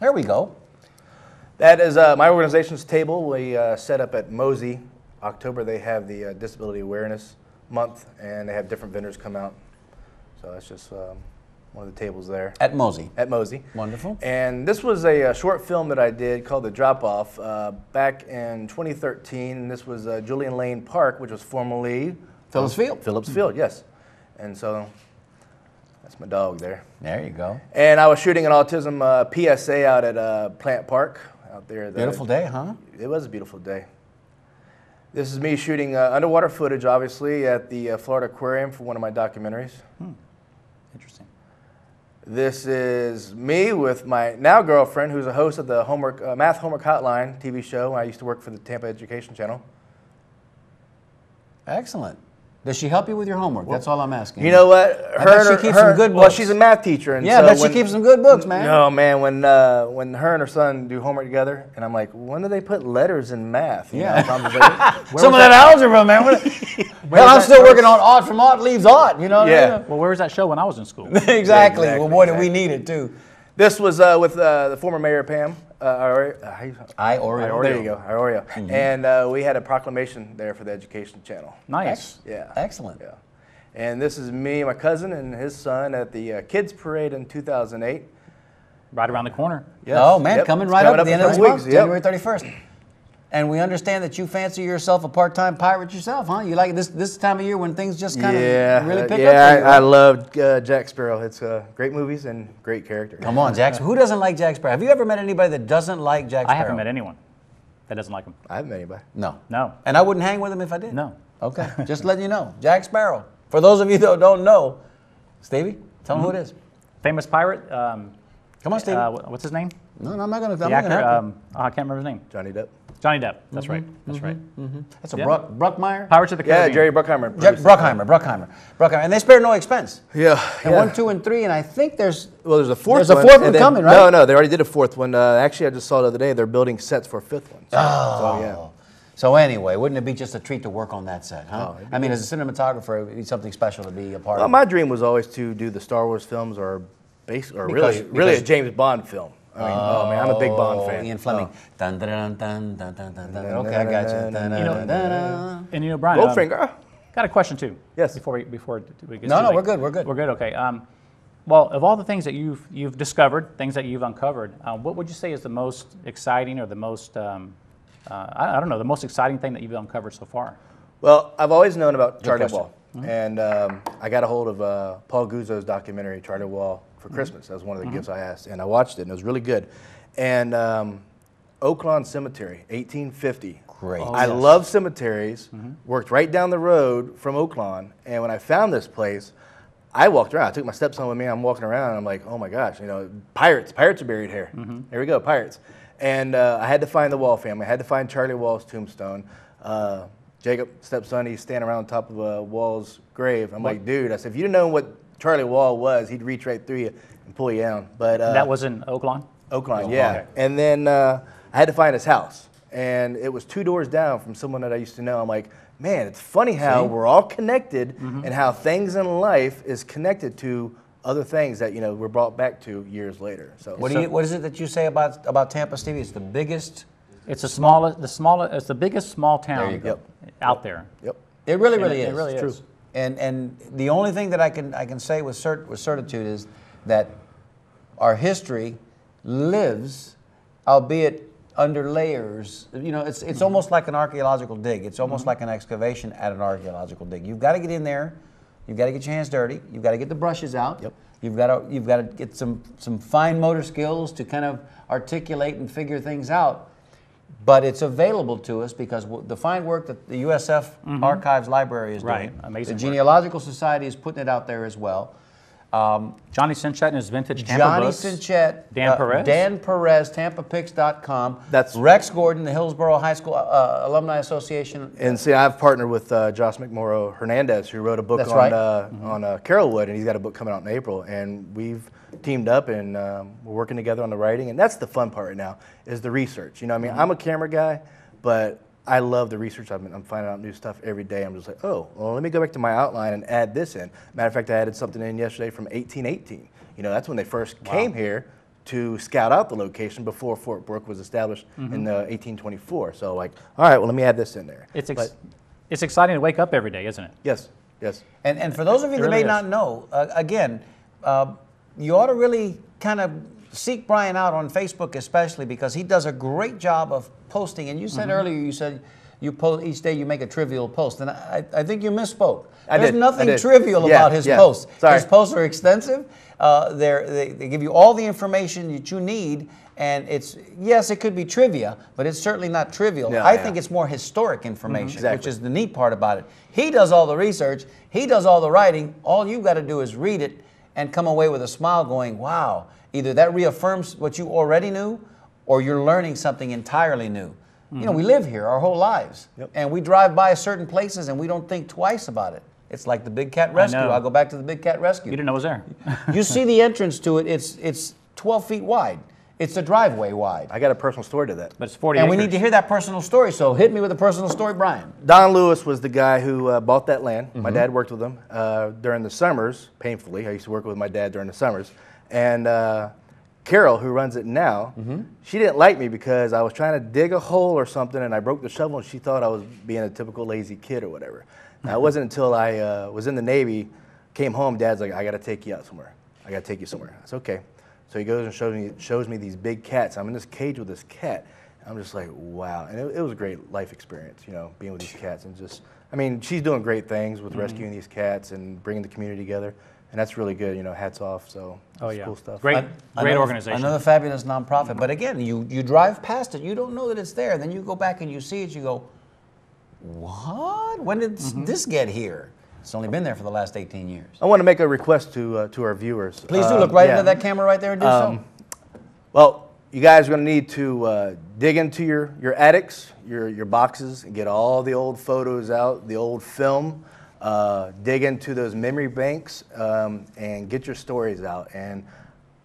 Here we go. That is uh, my organization's table. We uh, set up at Mosey. October, they have the uh, Disability Awareness Month, and they have different vendors come out. So that's just um, one of the tables there. At Mosey. At Mosey. Wonderful. And this was a, a short film that I did called The Drop-Off uh, back in twenty thirteen. And this was uh, Julian Lane Park, which was formerly Phillips Field. Phillips Field, yes. And so That's my dog there. There you go. And I was shooting an autism uh, P S A out at uh, Plant Park out there. The, beautiful day, huh? It was a beautiful day. This is me shooting uh, underwater footage, obviously, at the uh, Florida Aquarium for one of my documentaries. Hmm. Interesting. This is me with my now girlfriend, who's a host of the homework, uh, Math Homework Hotline T V show. I used to work for the Tampa Education Channel. Excellent. Does she help you with your homework? Well, that's all I'm asking. You know what? Her, I bet she keeps her, some good books. Well, she's a math teacher. And yeah, so I bet when, she keeps some good books, man. No, man, when uh, when her and her son do homework together, and I'm like, when do they put letters in math? You yeah. Know, like, some of that, that algebra, man. Well, I'm still working on Ought from Ought Leaves Ought, you know what yeah. I mean? Well, where was that show when I was in school? exactly. exactly. Well, boy, exactly. did we need it, too. This was uh, with uh, the former mayor, Pam. Uh, I O R E O. There you go, I O R E O. Mm-hmm. And uh, we had a proclamation there for the Education Channel. Nice. Yeah. Excellent. Yeah. And this is me, my cousin, and his son at the uh, Kids Parade in two thousand eight. Right around the corner. Yes. Oh, man, yep. coming right coming up, up at the end of this week, yep. January thirty-first. And we understand that you fancy yourself a part-time pirate yourself, huh? You like this this time of year when things just kind of yeah, really pick uh, yeah, up? Yeah, I, I loved uh, Jack Sparrow. It's uh, great movies and great character. Come on, Jack. Who doesn't like Jack Sparrow? Have you ever met anybody that doesn't like Jack Sparrow? I haven't met anyone that doesn't like him. I haven't met anybody. No. No. And I wouldn't hang with him if I did? No. Okay. Just letting you know. Jack Sparrow. For those of you that don't know, Stevie, tell mm-hmm. them who it is. Famous pirate. Um, Come on, Stevie. Uh, what's his name? No, no, I'm not going to. The actor, um, oh, I can't remember his name. Johnny Depp. Johnny Depp. That's mm-hmm, right. That's mm-hmm, right. Mm-hmm. That's a yeah. Bruck, Bruckmeyer. Pirates of the Caribbean. Yeah, Jerry Bruckheimer. Jack Bruckheimer. Bruckheimer. Bruckheimer. And they spared no expense. Yeah. And yeah. one, two, and three, and I think there's well, there's a fourth. There's one. a fourth one then, coming, right? No, no, they already did a fourth one. Uh, actually, I just saw the other day they're building sets for a fifth one. So, oh. So, yeah. So anyway, wouldn't it be just a treat to work on that set, huh? Oh, I mean, as a cinematographer, it would be something special to be a part well, of. My dream was always to do the Star Wars films or, base, or because, really, because really a James Bond film. I mean, oh, oh man, I'm a big Bond fan. Ian Fleming. Oh. Dun, dun, dun, dun, dun, dun, dun. Okay, I got you. Dun, dun, you know, dun, and you know, Brian, Goldfinger. Um, got a question too. Yes. Before we before we get no, no, late. we're good, we're good, we're good. Okay. Um, well, of all the things that you've you've discovered, things that you've uncovered, uh, what would you say is the most exciting or the most um, uh, I, I don't know, the most exciting thing that you've uncovered so far? Well, I've always known about Charter Wall, mm-hmm. and um, I got a hold of uh, Paul Guzzo's documentary Charter Wall. For Christmas, that was one of the mm-hmm. gifts I asked, and I watched it, and it was really good. And um, Oaklawn Cemetery, eighteen fifty. Great. Oh, I yes. love cemeteries. Mm-hmm. Worked right down the road from Oaklawn, and when I found this place, I walked around. I took my stepson with me. I'm walking around, and I'm like, oh my gosh, you know, pirates. Pirates are buried here. Mm-hmm. Here we go, pirates. And uh, I had to find the Wall family. I had to find Charlie Wall's tombstone. Uh, Jacob, stepson, he's standing around on top of uh, Wall's grave. I'm what? like, dude, I said, if you didn't know what Charlie Wall was, he'd reach right through you and pull you down. But uh, that was in Oaklawn? Oaklawn, yeah. Okay. And then uh, I had to find his house. And it was two doors down from someone that I used to know. I'm like, man, it's funny how See? we're all connected mm-hmm. and how things in life is connected to other things that, you know, we're brought back to years later. So what, do you, what is it that you say about, about Tampa, Stevie? It's the biggest? It's the smallest, the smallest, it's the biggest small town there out yep. there. Yep. It really, really it, is. It really it's is. True. And, and the only thing that I can, I can say with, cert, with certitude is that our history lives, albeit under layers. You know, it's, it's mm-hmm. almost like an archaeological dig. It's almost mm-hmm. like an excavation at an archaeological dig. You've got to get in there. You've got to get your hands dirty. You've got to get the brushes out. Yep. You've got to, you've got to get some, some fine motor skills to kind of articulate and figure things out. But it's available to us because the fine work that the U S F mm-hmm. Archives Library is right. doing. Amazing the Genealogical work. Society is putting it out there as well. Um, Johnny Cinchette and his vintage Tampa Johnny books. Cinchette. Dan uh, Perez. Dan Perez, Tampa Picks dot com. That's Rex Gordon, the Hillsborough High School uh, Alumni Association. And see, I've partnered with uh, Josh McMorrow Hernandez, who wrote a book That's on, right. uh, mm-hmm. on uh, Carrollwood, and he's got a book coming out in April, and we've teamed up and um, we're working together on the writing, and that's the fun part right now is the research. You know, I mean, mm-hmm. I'm a camera guy, but I love the research. I've been, I'm finding out new stuff every day. I'm just like, oh, well, let me go back to my outline and add this in. Matter of fact, I added something in yesterday from eighteen eighteen. You know, that's when they first wow. came here to scout out the location before Fort Brooke was established mm-hmm. in uh, eighteen twenty-four. So, like, all right, well, let me add this in there. It's ex but, it's exciting to wake up every day, isn't it? Yes, yes. And and for those of you it that really may is. not know, uh, again. Uh, You ought to really kind of seek Brian out on Facebook especially because he does a great job of posting. And you said mm-hmm. earlier, you said you post each day. You make a trivial post, and I, I think you misspoke. I There's did. nothing trivial yeah, about his yeah. posts. Sorry. His posts are extensive. Uh, they they give you all the information that you need, and it's yes, it could be trivia, but it's certainly not trivial. No, I yeah. think it's more historic information, mm-hmm, exactly. which is the neat part about it. He does all the research. He does all the writing. All you've got to do is read it and come away with a smile, going, "Wow." Either that reaffirms what you already knew, or you're learning something entirely new. Mm-hmm. You know, we live here our whole lives, yep. and we drive by certain places and we don't think twice about it. It's like the Big Cat Rescue. I'll go back to the Big Cat Rescue. You didn't know it was there. You see the entrance to it. It's it's twelve feet wide. It's the driveway wide. I got a personal story to that. But it's forty. And acres. We need to hear that personal story. So hit me with a personal story, Brian. Don Lewis was the guy who uh, bought that land. Mm-hmm. My dad worked with him uh, during the summers. Painfully, I used to work with my dad during the summers, and. Uh, Carol, who runs it now, mm-hmm. she didn't like me because I was trying to dig a hole or something, and I broke the shovel, and she thought I was being a typical lazy kid or whatever. Now, it wasn't until I uh, was in the Navy, came home, Dad's like, I got to take you out somewhere. I got to take you somewhere. That's okay. So he goes and shows me, shows me these big cats. I'm in this cage with this cat. I'm just like, wow. And it, it was a great life experience, you know, being with these cats. And just, I mean, she's doing great things with mm-hmm. rescuing these cats and bringing the community together. And that's really good, you know, hats off, so oh, yeah. cool stuff. Great, great another, organization. Another fabulous nonprofit. But again, you, you drive past it, you don't know that it's there. Then you go back and you see it, you go, what? When did mm-hmm. this get here? It's only been there for the last eighteen years. I want to make a request to, uh, to our viewers. Please um, do look right yeah. into that camera right there and do um, so. Well, you guys are going to need to uh, dig into your, your attics, your, your boxes, and get all the old photos out, the old film. Uh, dig into those memory banks um, and get your stories out. And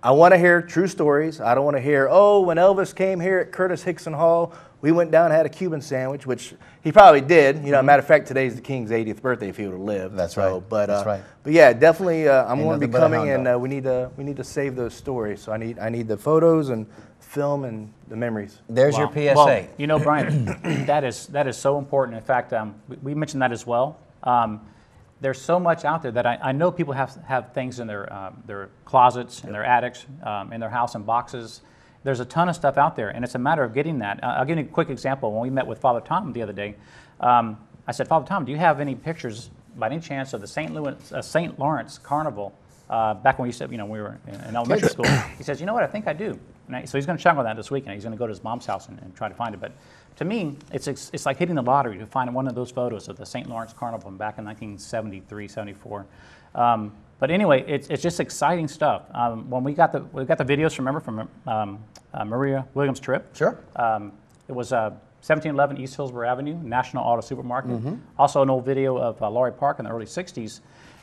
I want to hear true stories. I don't want to hear, oh, when Elvis came here at Curtis Hickson Hall, we went down and had a Cuban sandwich, which he probably did. You know, matter of fact, today's the King's eightieth birthday if he would have lived. That's so, right. But uh, that's right. But yeah, definitely, uh, I'm going to be coming, and uh, we need to we need to save those stories. So I need I need the photos and film and the memories. There's wow. your P S A. Well, you know, Brian, that is that is so important. In fact, um, we, we mentioned that as well. Um, there's so much out there that I, I know people have have things in their um, their closets, yep. in their attics, um, in their house, in boxes. There's a ton of stuff out there, and it's a matter of getting that. Uh, I'll give you a quick example. When we met with Father Tom the other day, um, I said, Father Tom, do you have any pictures by any chance of the Saint Louis, uh, Saint Lawrence Carnival uh, back when we said, you know, we were in, in elementary school? He says, you know what, I think I do. And I, so he's going to check on that this weekend. He's going to go to his mom's house and, and try to find it. But to me, it's, it's like hitting the lottery to find one of those photos of the Saint Lawrence Carnival back in nineteen seventy-three, seventy-four. Um, but anyway, it's, it's just exciting stuff. Um, when we got the we got the videos, remember, from um, uh, Maria Williams' trip. Sure. Um, it was uh, seventeen eleven East Hillsborough Avenue, National Auto Supermarket. Mm-hmm. Also an old video of uh, Laurie Park in the early sixties.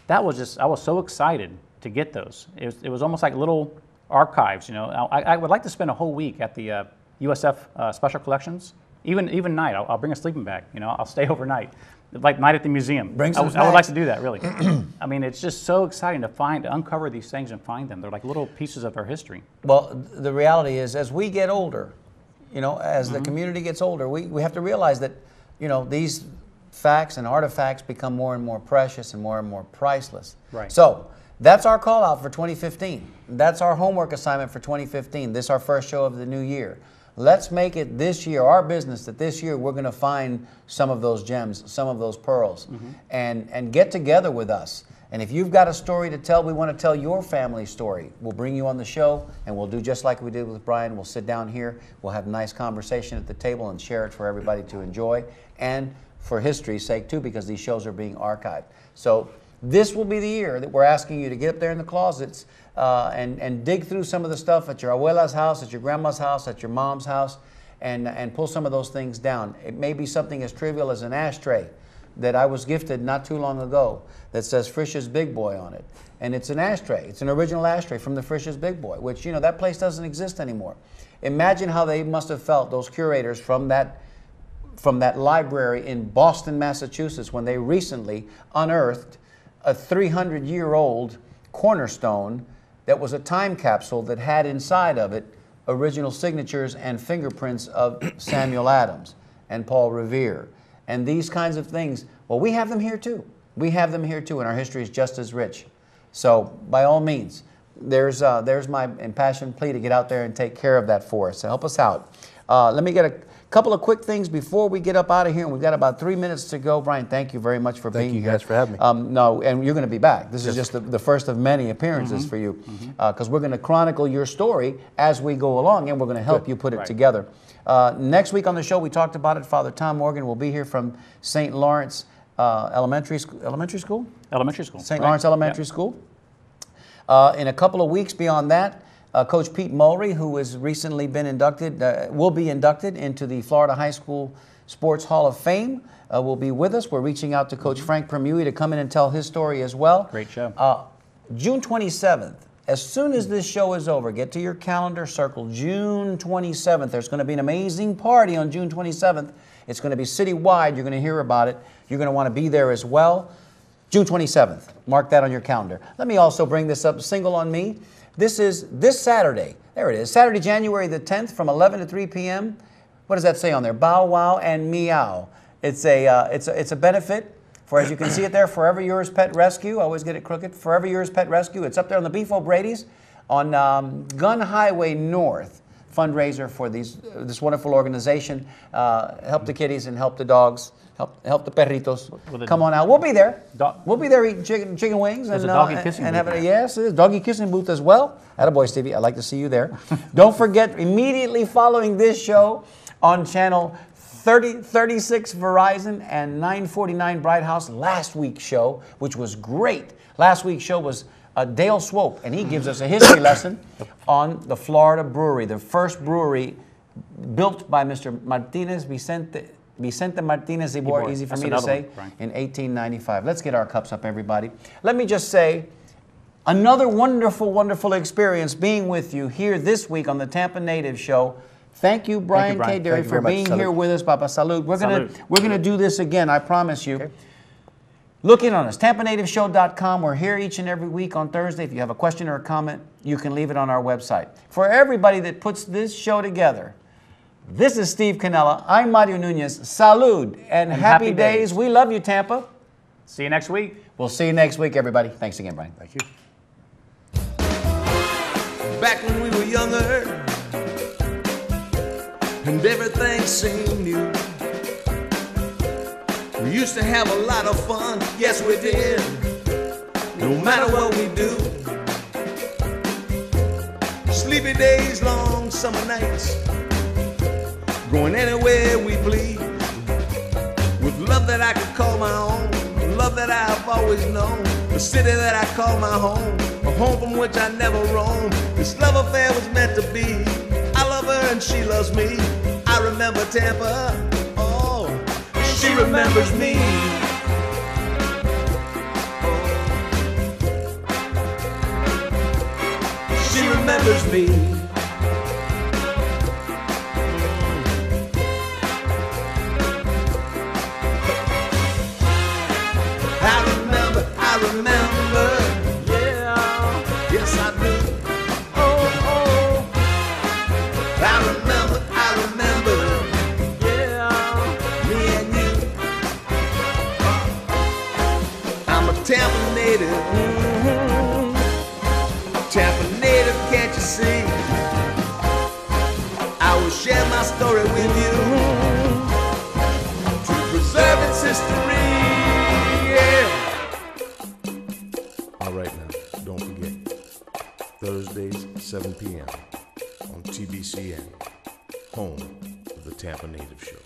That was just, I was so excited to get those. It was, it was almost like little archives, you know. I, I would like to spend a whole week at the uh, U S F uh, Special Collections. Even even night, I'll, I'll bring a sleeping bag. You know, I'll stay overnight, like night at the museum. Bring some I, I would like to do that, really. I mean, it's just so exciting to find, to uncover these things and find them. They're like little pieces of our history. Well, the reality is, as we get older, you know, as mm-hmm. the community gets older, we we have to realize that, you know, these facts and artifacts become more and more precious and more and more priceless. Right. So. That's our call out for twenty fifteen. That's our homework assignment for twenty fifteen. This is our first show of the new year. Let's make it this year, our business, that this year we're going to find some of those gems, some of those pearls, mm-hmm. and, and get together with us. And if you've got a story to tell, we want to tell your family story. We'll bring you on the show, and we'll do just like we did with Brian. We'll sit down here. We'll have a nice conversation at the table and share it for everybody to enjoy, and for history's sake, too, because these shows are being archived. So. This will be the year that we're asking you to get up there in the closets uh, and, and dig through some of the stuff at your abuela's house, at your grandma's house, at your mom's house, and, and pull some of those things down. It may be something as trivial as an ashtray that I was gifted not too long ago that says Frisch's Big Boy on it. And it's an ashtray. It's an original ashtray from the Frisch's Big Boy, which, you know, that place doesn't exist anymore. Imagine how they must have felt, those curators from that from that library in Boston, Massachusetts, when they recently unearthed a three hundred year old cornerstone that was a time capsule that had inside of it original signatures and fingerprints of Samuel Adams and Paul Revere. And these kinds of things, well, we have them here too. We have them here too, and our history is just as rich. So by all means, there's, uh, there's my impassioned plea to get out there and take care of that for us, to help us out. Uh, let me get a Couple of quick things before we get up out of here, and we've got about three minutes to go. Brian, thank you very much for thank being here. Thank you guys here. for having me. Um, no, and you're going to be back. This yes. is just the, the first of many appearances mm-hmm. for you, because mm-hmm. uh, we're going to chronicle your story as we go along, and we're going to help Good. you put it right. together. Uh, next week on the show, we talked about it. Father Tom Morgan will be here from Saint Lawrence uh, Elementary School. Elementary School? Elementary School. Saint Right. Lawrence Elementary yep. School. Uh, in a couple of weeks beyond that, Uh, Coach Pete Mulry, who has recently been inducted, uh, will be inducted into the Florida High School Sports Hall of Fame, uh, will be with us. We're reaching out to Coach Frank Permui to come in and tell his story as well. Great show. Uh, June twenty-seventh, as soon as this show is over, get to your calendar, circle June twenty-seventh. There's going to be an amazing party on June twenty-seventh. It's going to be citywide. You're going to hear about it. You're going to want to be there as well. June twenty-seventh. Mark that on your calendar. Let me also bring this up. Single on Me. This is this Saturday. There it is. Saturday, January the tenth from eleven to three p m What does that say on there? Bow Wow and Meow. It's a, uh, it's a, it's a benefit for, as you can see it there, Forever Yours Pet Rescue. I always get it crooked. Forever Yours Pet Rescue. It's up there on the Beef O'Brady's on um, Gun Highway North. Fundraiser for these, uh, this wonderful organization. Uh, help the kitties and help the dogs. Help, help the perritos. Well, the Come on out. We'll be there. Dog, we'll be there eating chicken, chicken wings. There's and, a doggy uh, kissing and booth. Having a, yes, there's a doggy kissing booth as well. Attaboy, Stevie. I'd like to see you there. Don't forget, immediately following this show on channel thirty, thirty-six Verizon and nine forty-nine Bright House, last week's show, which was great. Last week's show was uh, Dale Swope, and he gives us a history lesson on the Florida brewery, the first brewery built by Mister Martinez Vicente. Vicente Martinez Ibor, easy for That's me to say, one, in eighteen ninety-five. Let's get our cups up, everybody. Let me just say, another wonderful, wonderful experience being with you here this week on the Tampa Native Show. Thank you, Brian, Thank you, Brian. K. Dery, for being Salud. here with us. Papa, salud. We're going to we're gonna do this again, I promise you. Okay. Look in on us, Tampa Native Show dot com. We're here each and every week on Thursday. If you have a question or a comment, you can leave it on our website. For everybody that puts this show together, this is Steve Cannella. I'm Mario Nunez. Salud and, and happy, happy days. days. We love you, Tampa. See you next week. We'll see you next week, everybody. Thanks again, Brian. Thank you. Back when we were younger and everything seemed new, we used to have a lot of fun. Yes, we did. No matter what we do. Sleepy days, long summer nights, going anywhere we please, with love that I could call my own, love that I have always known, the city that I call my home, a home from which I never roam. This love affair was meant to be. I love her and she loves me. I remember Tampa, oh, and she remembers me. She remembers me. Remember, yeah, yes I do. Oh, oh, I remember, I remember, yeah, me and you. I'm a Tampa native, mm-hmm. Tampa native, can't you see? I will share my story with you to preserve its history. Thursdays, seven p m on T B C N, home of the Tampa Native Show.